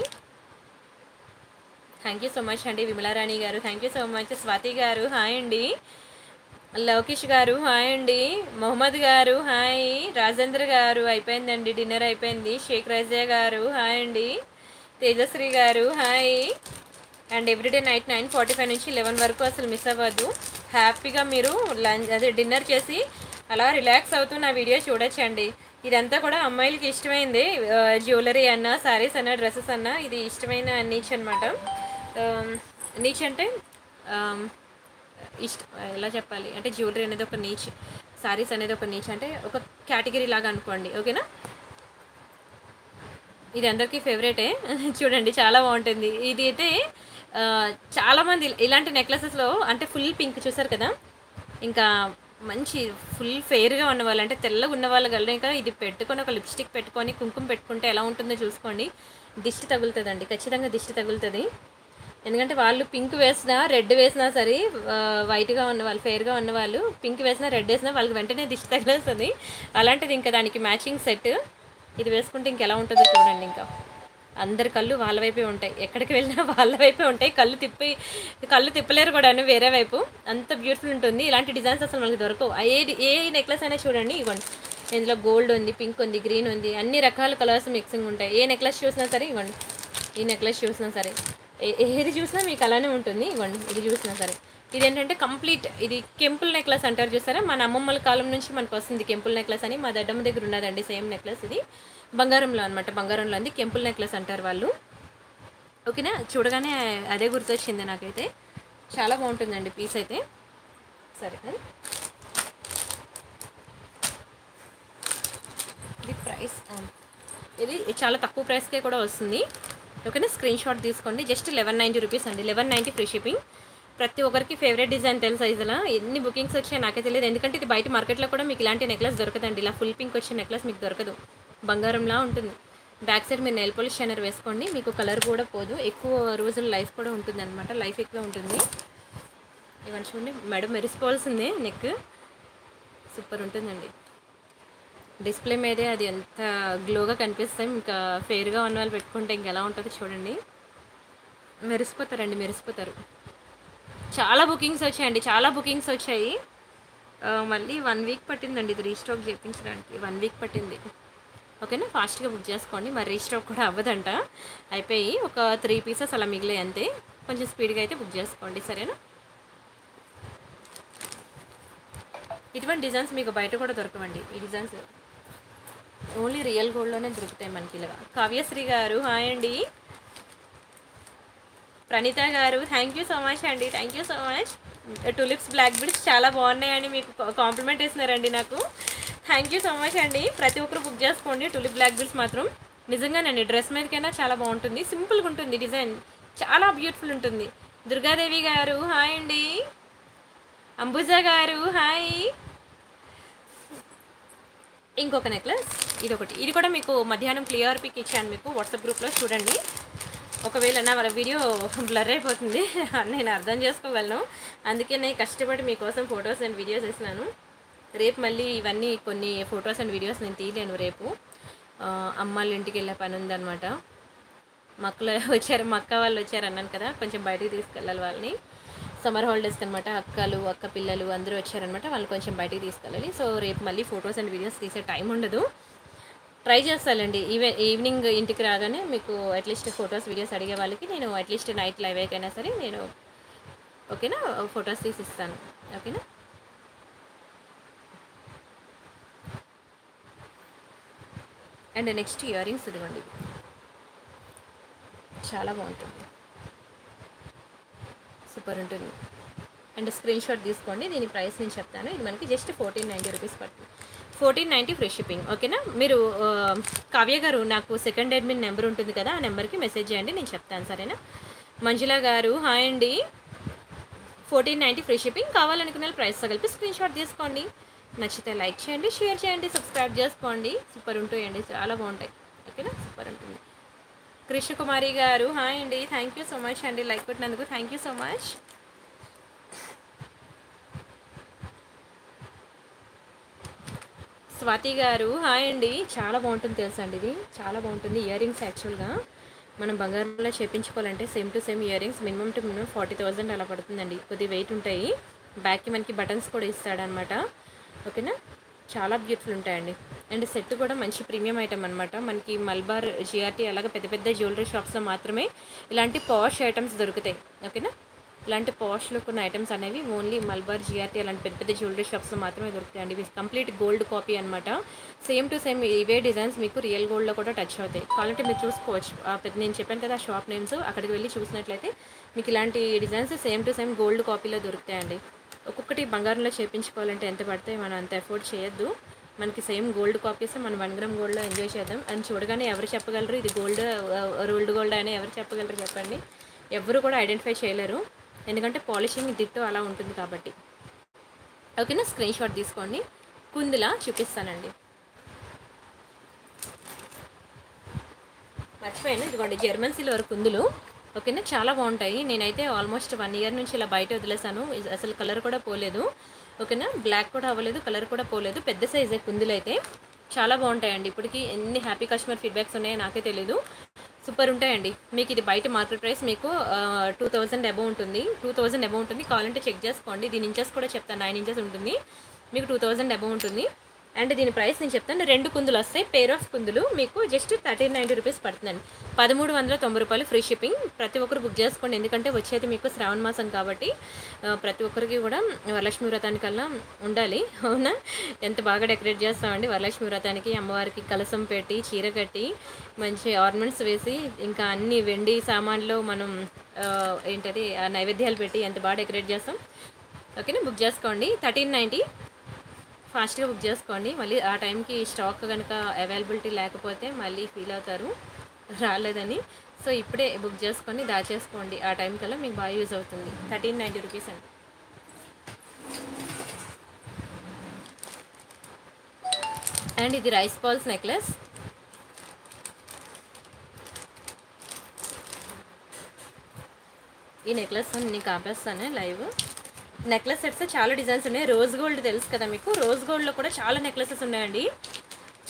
థ్యాంక్ యూ సో మచ్ అండి విమలారాణి గారు, thank you so much. Swathi గారు హాయ్ అండి, లోకేష్ గారు హాయ్ అండి, మొహమ్మద్ గారు హాయ్, రాజేంద్ర గారు అయిపోయిందండి డిన్నర్ అయిపోయింది, షేక్ రాజా గారు హాయ్ అండి, తేజశ్రీ గారు హాయ్. అండ్ ఎవ్రీడే నైట్ 9:45 నుంచి 11 వరకు అసలు మిస్ అవ్వద్దు. హ్యాపీగా మీరు లంచ్ అదే డిన్నర్ చేసి అలా రిలాక్స్ అవుతూ నా వీడియో చూడొచ్చండి. ఇదంతా కూడా అమ్మాయిలకి ఇష్టమైంది, జ్యువెలరీ అన్న, శారీస్ అన్న, డ్రెస్సెస్ అన్న, ఇది ఇష్టమైన నీచ్ అనమాట. నీచ్ అంటే ఎలా చెప్పాలి అంటే, జ్యువెలరీ అనేది ఒక నీచ్, శారీస్ అనేది ఒక నీచ్, అంటే ఒక కేటగిరీ లాగా అనుకోండి. ఓకేనా? ఇది అందరికీ ఫేవరెటే చూడండి, చాలా బాగుంటుంది. ఇది అయితే చాలామంది ఇలాంటి నెక్లెసెస్లో అంటే ఫుల్ పింక్ చూసారు కదా, ఇంకా మంచి ఫుల్ ఫెయిర్గా ఉన్నవాళ్ళు అంటే తెల్లగా ఉన్నవాళ్ళు గల ఇంకా ఇది పెట్టుకొని ఒక లిప్స్టిక్ పెట్టుకొని కుంకుమ పెట్టుకుంటే ఎలా ఉంటుందో చూసుకోండి. దిష్టి తగులుతుందండి, ఖచ్చితంగా దిష్టి తగులుతుంది. ఎందుకంటే వాళ్ళు పింక్ వేసినా రెడ్ వేసినా సరే, వైట్గా ఉన్నవాళ్ళు ఫెయిర్గా ఉన్నవాళ్ళు పింక్ వేసినా రెడ్ వేసినా వాళ్ళకి వెంటనే దిష్టి తగిలేస్తుంది. అలాంటిది ఇంకా దానికి మ్యాచింగ్ సెట్ ఇది వేసుకుంటే ఇంకెలా ఉంటుందో చూడండి. ఇంకా అందరి కళ్ళు వాళ్ళ వైపే ఉంటాయి, ఎక్కడికి వెళ్ళినా వాళ్ళ వైపే ఉంటాయి, కళ్ళు తిప్పలేరు కూడాను వేరే వైపు, అంత బ్యూటిఫుల్ ఉంటుంది. ఇలాంటి డిజైన్స్ అసలు మనకి దొరకవు. ఏ నెక్లెస్ అయినా చూడండి, ఇవ్వండి ఇందులో గోల్డ్ ఉంది, పింక్ ఉంది, గ్రీన్ ఉంది, అన్ని రకాల కలర్స్ మిక్సింగ్ ఉంటాయి. ఏ నెక్లెస్ చూసినా సరే ఇవ్వండి, ఈ నెక్లెస్ చూసినా సరే ఏది చూసినా మీకు అలానే ఉంటుంది. ఇవ్వండి ఇది చూసినా సరే, ఇదేంటంటే కంప్లీట్ ఇది కెంపుల్ నెక్లెస్ అంటారు చూసారా, మన అమ్మమ్మల కాలం నుంచి మనకు వస్తుంది కెంపుల్ నెక్లెస్ అని. మా దడ్డమ్మ దగ్గర ఉన్నదండి సేమ్ నెక్లెస్, ఇది బంగారంలో అనమాట, బంగారంలో ఉంది, కెంపుల్ నెక్లెస్ అంటారు వాళ్ళు. ఓకేనా? చూడగానే అదే గుర్తొచ్చింది నాకైతే, చాలా బాగుంటుందండి పీస్ అయితే. సరే ఇది ప్రైస్, ఇది చాలా తక్కువ ప్రైస్కే కూడా వస్తుంది. ఓకేనా? స్క్రీన్ షాట్ తీసుకోండి. జస్ట్ 1190 రూపీస్ అండి, 1190 ఫ్రీ షిప్పింగ్. ప్రతి ఒక్కరికి ఫేవరెట్ డిజైన్ తెలుసా? ఇదిలా ఎన్ని బుకింగ్స్ వచ్చాయి నాకే తెలియదు, ఎందుకంటే ఇది బయట మార్కెట్లో కూడా మీకు ఇలాంటి నెక్లెస్ దొరకదండి. ఇలా ఫుల్ పింక్ వచ్చే నెక్లెస్ మీకు దొరకదు, బంగారంలా ఉంటుంది. బ్యాక్ సైడ్ మీరు నెయిల్ పాలిష్ షైనర్ వేసుకోండి, మీకు కలర్ కూడా పోదు, ఎక్కువ రోజులు లైఫ్ కూడా ఉంటుంది అనమాట, లైఫ్ ఎక్కువ ఉంటుంది. ఇవన్నీ చూడండి, మేడం మెరిసిపోవాల్సిందే, నెక్ సూపర్ ఉంటుందండి. డిస్ప్లే మీదే అది ఎంత గ్లోగా కనిపిస్తాయి, ఇంకా ఫెయిర్గా ఉన్న వాళ్ళు పెట్టుకుంటే ఇంకెలా ఉంటుందో చూడండి, మెరిసిపోతారండి, మెరిసిపోతారు. చాలా బుకింగ్స్ వచ్చాయండి, చాలా బుకింగ్స్ వచ్చాయి. మళ్ళీ 1 వీక్ పట్టిందండి ఇది రీస్టాక్ చేయించడానికి, 1 వీక్ పట్టింది. ఓకేనా? ఫాస్ట్గా బుక్ చేసుకోండి, మరి రీస్టాక్ కూడా అవ్వదంట, అయిపోయి ఒక 3 పీసెస్ అలా మిగిలే అంతే. కొంచెం స్పీడ్గా అయితే బుక్ చేసుకోండి, సరేనా? ఇటువంటి డిజైన్స్ మీకు బయట కూడా దొరకవండి, ఈ డిజైన్స్ ఓన్లీ రియల్ గోల్డ్లోనే దొరుకుతాయి మనకి. ఇలా కావ్యశ్రీ గారు హాయ్ అండి, ప్రణీత గారు థ్యాంక్ యూ సో మచ్ అండి, thank you so much. Tulips black beads చాలా బాగున్నాయండి, మీకు కాంప్లిమెంట్ ఇస్తున్నారండి నాకు, థ్యాంక్ యూ సో మచ్ అండి. ప్రతి ఒక్కరు బుక్ చేసుకోండి టులిప్ బ్లాక్ బిడ్స్ మాత్రం, నిజంగానండి డ్రెస్ మీదకైనా చాలా బాగుంటుంది, సింపుల్గా ఉంటుంది డిజైన్, చాలా బ్యూటిఫుల్ ఉంటుంది. దుర్గాదేవి గారు హాయ్ అండి, అంబుజా గారు హాయ్. ఇంకొక నెక్లెస్ ఇదొకటి, ఇది కూడా మీకు మధ్యాహ్నం క్లియర్ పిక్ ఇచ్చాను మీకు వాట్సాప్ గ్రూప్లో, చూడండి. ఒకవేళ నా వీడియో బ్లర్ అయిపోతుంది నేను అర్థం చేసుకోగలను, అందుకే నేను కష్టపడి మీకోసం ఫొటోస్ అండ్ వీడియోస్ వేసినాను. రేపు మళ్ళీ ఇవన్నీ కొన్ని ఫొటోస్ అండ్ వీడియోస్ నేను తీయలేను, రేపు అమ్మాళ్ళ ఇంటికి వెళ్ళే పని ఉందనమాట. మా అక్క వాళ్ళు వచ్చారు అన్నాను కదా, కొంచెం బయటికి తీసుకెళ్ళాలి వాళ్ళని, సమ్మర్ హాలిడేస్కి అనమాట, అక్కలు అక్క పిల్లలు అందరూ వచ్చారనమాట, వాళ్ళు కొంచెం బయటికి తీసుకెళ్ళాలి. సో రేపు మళ్ళీ ఫొటోస్ అండ్ వీడియోస్ తీసే టైం ఉండదు, ట్రై చేస్తానండి. ఈవినింగ్ ఇంటికి రాగానే మీకు అట్లీస్ట్ ఫొటోస్ వీడియోస్ అడిగే వాళ్ళకి నేను అట్లీస్ట్ నైట్ లైవ్ అయినా సరే నేను ఓకేనా ఫొటోస్ తీసి ఇస్తాను. ఓకేనా అండ్ నెక్స్ట్ ఇయర్ రింగ్స్ ఇదిగోండి చాలా బాగుంటుంది, సూపర్ ఉంటుంది. అండ్ స్క్రీన్ షాట్ తీసుకోండి, దీని ప్రైస్ నేను చెప్తాను. ఇది మనకి జస్ట్ 1490 రూపీస్ పడుతుంది, 1490 ఫ్రీ షిప్పింగ్. ఓకేనా మీరు కావ్య గారు నాకు సెకండ్ అడ్మిన్ నెంబర్ ఉంటుంది కదా, ఆ నెంబర్కి మెసేజ్ చేయండి, నేను చెప్తాను సరేనా. మంజుల గారు హాయ్ అండి, 1490 ఫ్రీ షిప్పింగ్. కావాలనుకున్న ప్రైస్తో కలిపి స్క్రీన్ షాట్ తీసుకోండి, నచ్చితే లైక్ చేయండి, షేర్ చేయండి, సబ్స్క్రైబ్ చేసుకోండి. సూపర్ ఉంటాయండి, చాలా బాగుంటాయి. ఓకేనా సూపర్ ఉంటుంది. కృష్ణకుమారి గారు హాయ్ అండి, థ్యాంక్ యూ సో మచ్ అండి లైక్ పెట్టినందుకు, thank you so much. Swathi గారు హాయ్ అండి, చాలా బాగుంటుంది తెలుసా అండి, ఇది చాలా బాగుంటుంది. ఇయర్ రింగ్స్ యాక్చువల్గా మనం బంగారంలో చేయించుకోవాలంటే same to same ear rings minimum to minimum 40,000 అలా పడుతుందండి. కొద్ది వెయిట్ ఉంటాయి, బ్యాక్కి మనకి బటన్స్ కూడా ఇస్తాడనమాట. ఓకేనా చాలా బ్యూటిఫుల్ ఉంటాయండి. అండ్ సెట్ కూడా మంచి ప్రీమియం ఐటమ్ అనమాట. మనకి మల్బార్ జిఆర్టీ అలాగే పెద్ద పెద్ద జ్యువెలరీ షాప్స్లో మాత్రమే ఇలాంటి పాష్ ఐటమ్స్ దొరుకుతాయి. ఓకేనా ఇలాంటి పాష్లో కొన్ని ఐటమ్స్ అనేవి ఓన్లీ మల్బార్ జిఆర్టీ అలాంటి పెద్ద పెద్ద జ్యువెలరీ షాప్స్లో మాత్రమే దొరుకుతాయండి. ఇవి కంప్లీట్ గోల్డ్ కాపీ అనమాట, సేమ్ టు సేమ్ ఇవే డిజైన్స్ మీకు రియల్ గోల్డ్లో కూడా టచ్ అవుతాయి. కావాలంటే మీరు చూసుకోవచ్చు, నేను చెప్పాను కదా షాప్ నేమ్స్, అక్కడికి వెళ్ళి చూసినట్లయితే మీకు ఇలాంటి designs same to same gold కాపీలో దొరుకుతాయండి. ఒక్కొక్కటి బంగారంలో చేయించుకోవాలంటే ఎంత పడితే మనం అంత ఎఫోర్డ్ చేయొద్దు, మనకి సేమ్ గోల్డ్ కాపీస్ మనం 1 గ్రామ్ గోల్డ్లో ఎంజాయ్ చేద్దాం. అని చూడగానే ఎవరు చెప్పగలరు ఇది గోల్డ్ రోల్డ్ గోల్డ్ అని ఎవరు చెప్పగలరు చెప్పండి, ఎవరు కూడా ఐడెంటిఫై చేయలేరు, ఎందుకంటే పాలిషింగ్ దిట్టు అలా ఉంటుంది కాబట్టి. ఓకేనా స్క్రీన్ షాట్ తీసుకోండి, కుందులా చూపిస్తానండి. మర్చిపోయాను, ఇదిగోండి జర్మన్ సిల్వర్ కుందులు. ఓకేనా చాలా బాగుంటాయి. నేనైతే ఆల్మోస్ట్ 1 year నుంచి ఇలా బయట వదిలేసాను, అసలు కలర్ కూడా పోలేదు. ఓకేనా బ్లాక్ కూడా అవ్వలేదు, కలర్ కూడా పోలేదు. పెద్ద సైజే కుందులు అయితే చాలా బాగుంటాయండి. ఇప్పటికీ ఎన్ని హ్యాపీ కస్టమర్ ఫీడ్బ్యాక్స్ ఉన్నాయో నాకే తెలీదు, సూపర్ ఉంటాయండి. మీకు ఇది బయట మార్కెట్ ప్రైస్ మీకు 2000 అబౌవ్ ఉంటుంది, 2000 అబౌవ్ ఉంటుంది. కావాలంటే చెక్ చేసుకోండి, దీని ఇంచెస్ కూడా చెప్తాను, 9 inches ఉంటుంది, మీకు 2000 అబౌవ్ ఉంటుంది. అండ్ దీని ప్రైస్ నేను చెప్తాను. 2 కుందులు వస్తాయి, పేర్ ఆఫ్ కుందులు, మీకు జస్ట్ 1390 రూపీస్ పడుతుందండి, 1390 రూపాయలు ఫ్రీ షిప్పింగ్. ప్రతి ఒక్కరు బుక్ చేసుకోండి, ఎందుకంటే వచ్చేది మీకు శ్రావణ మాసం కాబట్టి ప్రతి ఒక్కరికి కూడా వరలక్ష్మి వ్రతానికల్లా ఉండాలి. అవునా ఎంత బాగా డెకరేట్ చేస్తామండి వరలక్ష్మి వ్రతానికి, అమ్మవారికి కలసం పెట్టి చీర కట్టి మంచి ఆర్నమెంట్స్ వేసి ఇంకా అన్ని వెండి సామాన్లు మనం ఏంటది నైవేద్యాలు పెట్టి ఎంత బాగా డెకరేట్ చేస్తాం. ఓకేనా బుక్ చేసుకోండి, 1390 ఫాస్ట్గా బుక్ చేసుకోండి. మళ్ళీ ఆ టైంకి స్టాక్ కనుక అవైలబిలిటీ లేకపోతే మళ్ళీ ఫీల్ అవుతారు రాలేదని, సో ఇప్పుడే బుక్ చేసుకొని దాచేసుకోండి, ఆ టైం కల్లా మీకు బాగా యూజ్ అవుతుంది. 1390 రూపీస్ అండి. అండ్ ఇది రైస్ పాల్స్ నెక్లెస్, ఈ నెక్లెస్ నేను ఆపేస్తాను లైవ్. నెక్లెస్ సెట్స్ చాలా డిజైన్స్ ఉన్నాయి. రోజ్ గోల్డ్ తెలుసు కదా మీకు, రోజ్ గోల్డ్లో కూడా చాలా నెక్లెసెస్ ఉన్నాయండి,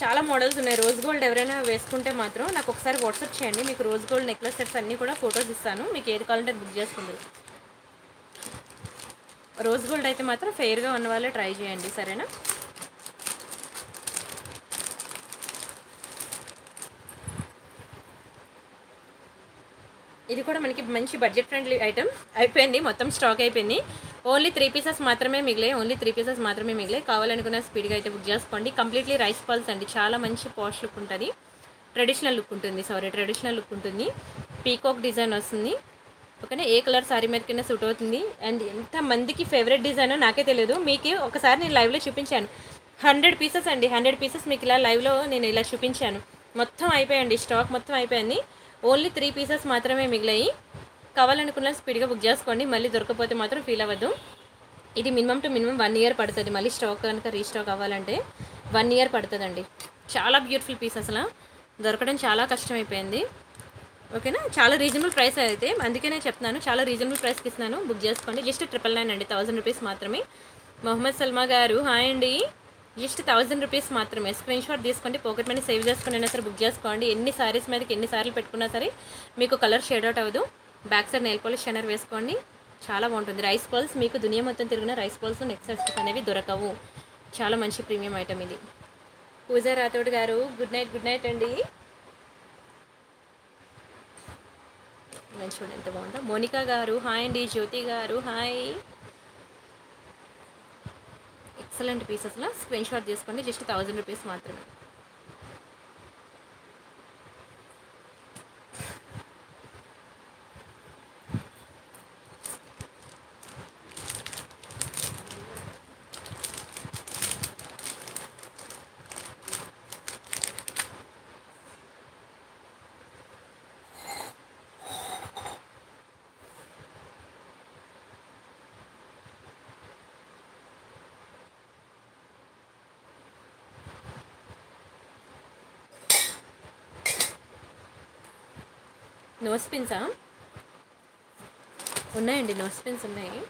చాలా మోడల్స్ ఉన్నాయి. రోజ్ గోల్డ్ ఎవరైనా వేసుకుంటే మాత్రం నాకు ఒకసారి వాట్సాప్ చేయండి, మీకు రోజ్ గోల్డ్ నెక్లెస్ సెట్స్ అన్నీ కూడా ఫొటోస్ ఇస్తాను, మీకు ఏది కావాలంటే బుక్ చేసుకుంది. రోజ్ గోల్డ్ అయితే మాత్రం ఫెయిర్గా ఉన్న వాళ్ళే ట్రై చేయండి సరేనా. ఇది కూడా మనకి మంచి బడ్జెట్ ఫ్రెండ్లీ ఐటమ్ అయిపోయింది, మొత్తం స్టాక్ అయిపోయింది, ఓన్లీ 3 pieces మాత్రమే మిగిలే, కావాలనుకున్న స్పీడ్గా అయితే బుక్ చేసుకోండి. కంప్లీట్లీ రైస్ పాల్స్ అండి, చాలా మంచి పాష్ లుక్ ఉంటుంది, ట్రెడిషనల్ లుక్ ఉంటుంది, పీకాక్ డిజైన్ వస్తుంది. ఓకేనా ఏ కలర్ సారీ మీద కింద సూట్ అవుతుంది. అండ్ ఎంతమందికి ఫేవరెట్ డిజైన్ నాకే తెలియదు, మీకు ఒకసారి నేను లైవ్లో చూపించాను, 100 pieces అండి, 100 pieces మీకు ఇలా లైవ్లో నేను ఇలా చూపించాను. మొత్తం అయిపోయాయండి, స్టాక్ మొత్తం అయిపోయింది, ఓన్లీ 3 pieces మాత్రమే మిగిలాయి. కావాలనుకున్న స్పీడ్గా బుక్ చేసుకోండి, మళ్ళీ దొరకపోతే మాత్రం ఫీల్ అవ్వద్దు. ఇది మినిమం టు మినిమం 1 year పడుతుంది, మళ్ళీ స్టాక్ కనుక రీస్టాక్ అవ్వాలంటే 1 year పడుతుందండి. చాలా బ్యూటిఫుల్ పీస్, అసలు దొరకడం చాలా కష్టమైపోయింది. ఓకేనా చాలా రీజనబుల్ ప్రైస్ అయితే, అందుకే నేను చెప్తున్నాను చాలా రీజనబుల్ ప్రైస్కి ఇస్తున్నాను, బుక్ చేసుకోండి. జస్ట్ 999 అండి, 1000 rupees మాత్రమే. మొహమ్మద్ సల్మా గారు హాయ్ అండి, జస్ట్ 1000 rupees మాత్రమే. స్క్రీన్ షాట్ తీసుకోండి, పాకెట్ మనీ సేవ్ చేసుకుని అయినా సరే బుక్ చేసుకోండి. ఎన్ని సారీస్ మీదకి ఎన్నిసార్లు పెట్టుకున్నా సరే మీకు కలర్ షేడ్ అవుట్ అవ్వదు. Back side nail polish shiner వేసుకోండి, చాలా బాగుంటుంది. రైస్ పాల్స్ మీకు దునియా మొత్తం తిరిగిన రైస్ పాల్స్ నెక్స్ట్ అనేవి దొరకవు, చాలా మంచి ప్రీమియం ఐటమ్ ఇది. పూజా రాథోడ్ గారు గుడ్ నైట్ అండి. నేను చూడండి ఎంత బాగుందా. మోనికా గారు హాయ్ అండి. జ్యోతి గారు హాయ్. ఎక్సలెంట్ పీసెస్లో స్క్రీన్ షాట్ చేసుకోండి. జస్ట్ 1000 రూపీస్ మాత్రమే. నోస్ పిన్సా ఉన్నాయండి. నోస్ పిన్స్ ఉన్నాయి.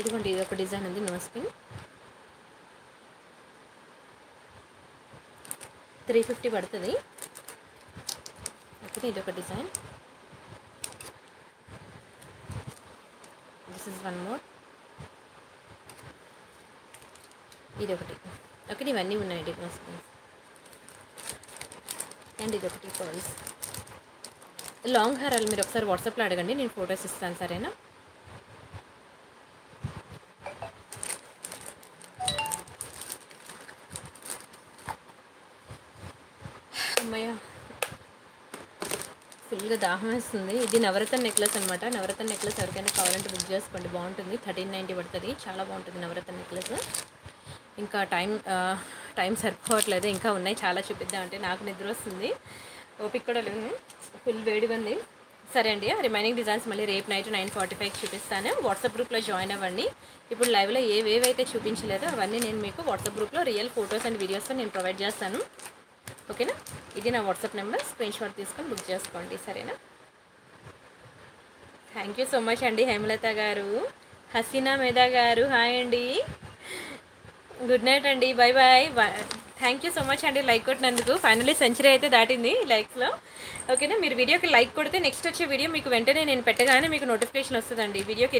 ఇదిగోండి ఇది ఒక డిజైన్ ఉంది నోస్ పిన్. 350 పడుతుంది. ఓకే ఇదొక design. This is one more. ఇదొకటి. ఓకే ఇవన్నీ ఉన్నాయండి నోస్ పిన్స్. అండ్ ఇది ఒకటి పర్ల్స్. లాంగ్ హారాలు మీరు ఒకసారి వాట్సాప్లో అడగండి, నేను ఫొటోస్ ఇస్తాను సరేనా. అమ్మయ్య ఫుల్గా దాహం వేస్తుంది. ఇది నవరత్న నెక్లెస్ అనమాట. నవరత్న నెక్లెస్ ఎవరికైనా కావాలంటే బుక్ చేసుకోండి, బాగుంటుంది. 1390 పడుతుంది, చాలా బాగుంటుంది నవరత్న నెక్లెస్. ఇంకా టైం సరిపోవట్లేదు, ఇంకా ఉన్నాయి చాలా చూపిద్దాం అంటే నాకు నిద్ర వస్తుంది, ఓపిక కూడా లేదు, ఫుల్ వేడిగా ఉంది. సరే అండి ఆ రిమైనింగ్ డిజైన్స్ మళ్ళీ రేపు నైట్ 9:45 చూపిస్తాను. వాట్సాప్ గ్రూప్లో జాయిన్ అవ్వండి. ఇప్పుడు లైవ్లో ఏవేవైతే చూపించలేదో అవన్నీ నేను మీకు వాట్సాప్ గ్రూప్లో రియల్ ఫొటోస్ అండ్ వీడియోస్తో నేను ప్రొవైడ్ చేస్తాను ఓకేనా. ఇది నా వాట్సాప్ నెంబర్, స్క్రీన్ షాట్ తీసుకొని బుక్ చేసుకోండి సరేనా. థ్యాంక్ యూ సో మచ్ అండి హేమలత గారు. హసీనా మేధా గారు హాయ్ అండి. గుడ్ నైట్ అండి, bye bye. Thank you so much అండి లైక్ కొట్టినందుకు. ఫైనలీ సెంచరీ అయితే దాటింది లైక్స్లో ఓకేనా. మీరు వీడియోకి లైక్ కొడితే నెక్స్ట్ వచ్చే వీడియో మీకు వెంటనే నేను పెట్టగానే మీకు నోటిఫికేషన్ వస్తుందండి. వీడియోకి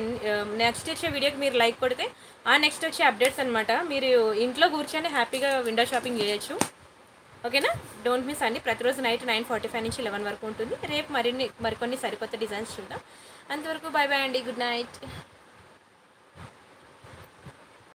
నెక్స్ట్ వచ్చే వీడియోకి మీరు లైక్ కొడితే ఆ నెక్స్ట్ వచ్చే అప్డేట్స్ అనమాట. మీరు ఇంట్లో కూర్చొని హ్యాపీగా విండో షాపింగ్ చేయొచ్చు ఓకేనా. డోంట్ మిస్ అండి. ప్రతిరోజు నైట్ 9:45 నుంచి 11 వరకు ఉంటుంది. రేపు మరిన్ని మరికొన్ని సరికొత్త డిజైన్స్ చూద్దాం. అంతవరకు బాయ్ బాయ్ అండి, గుడ్ నైట్.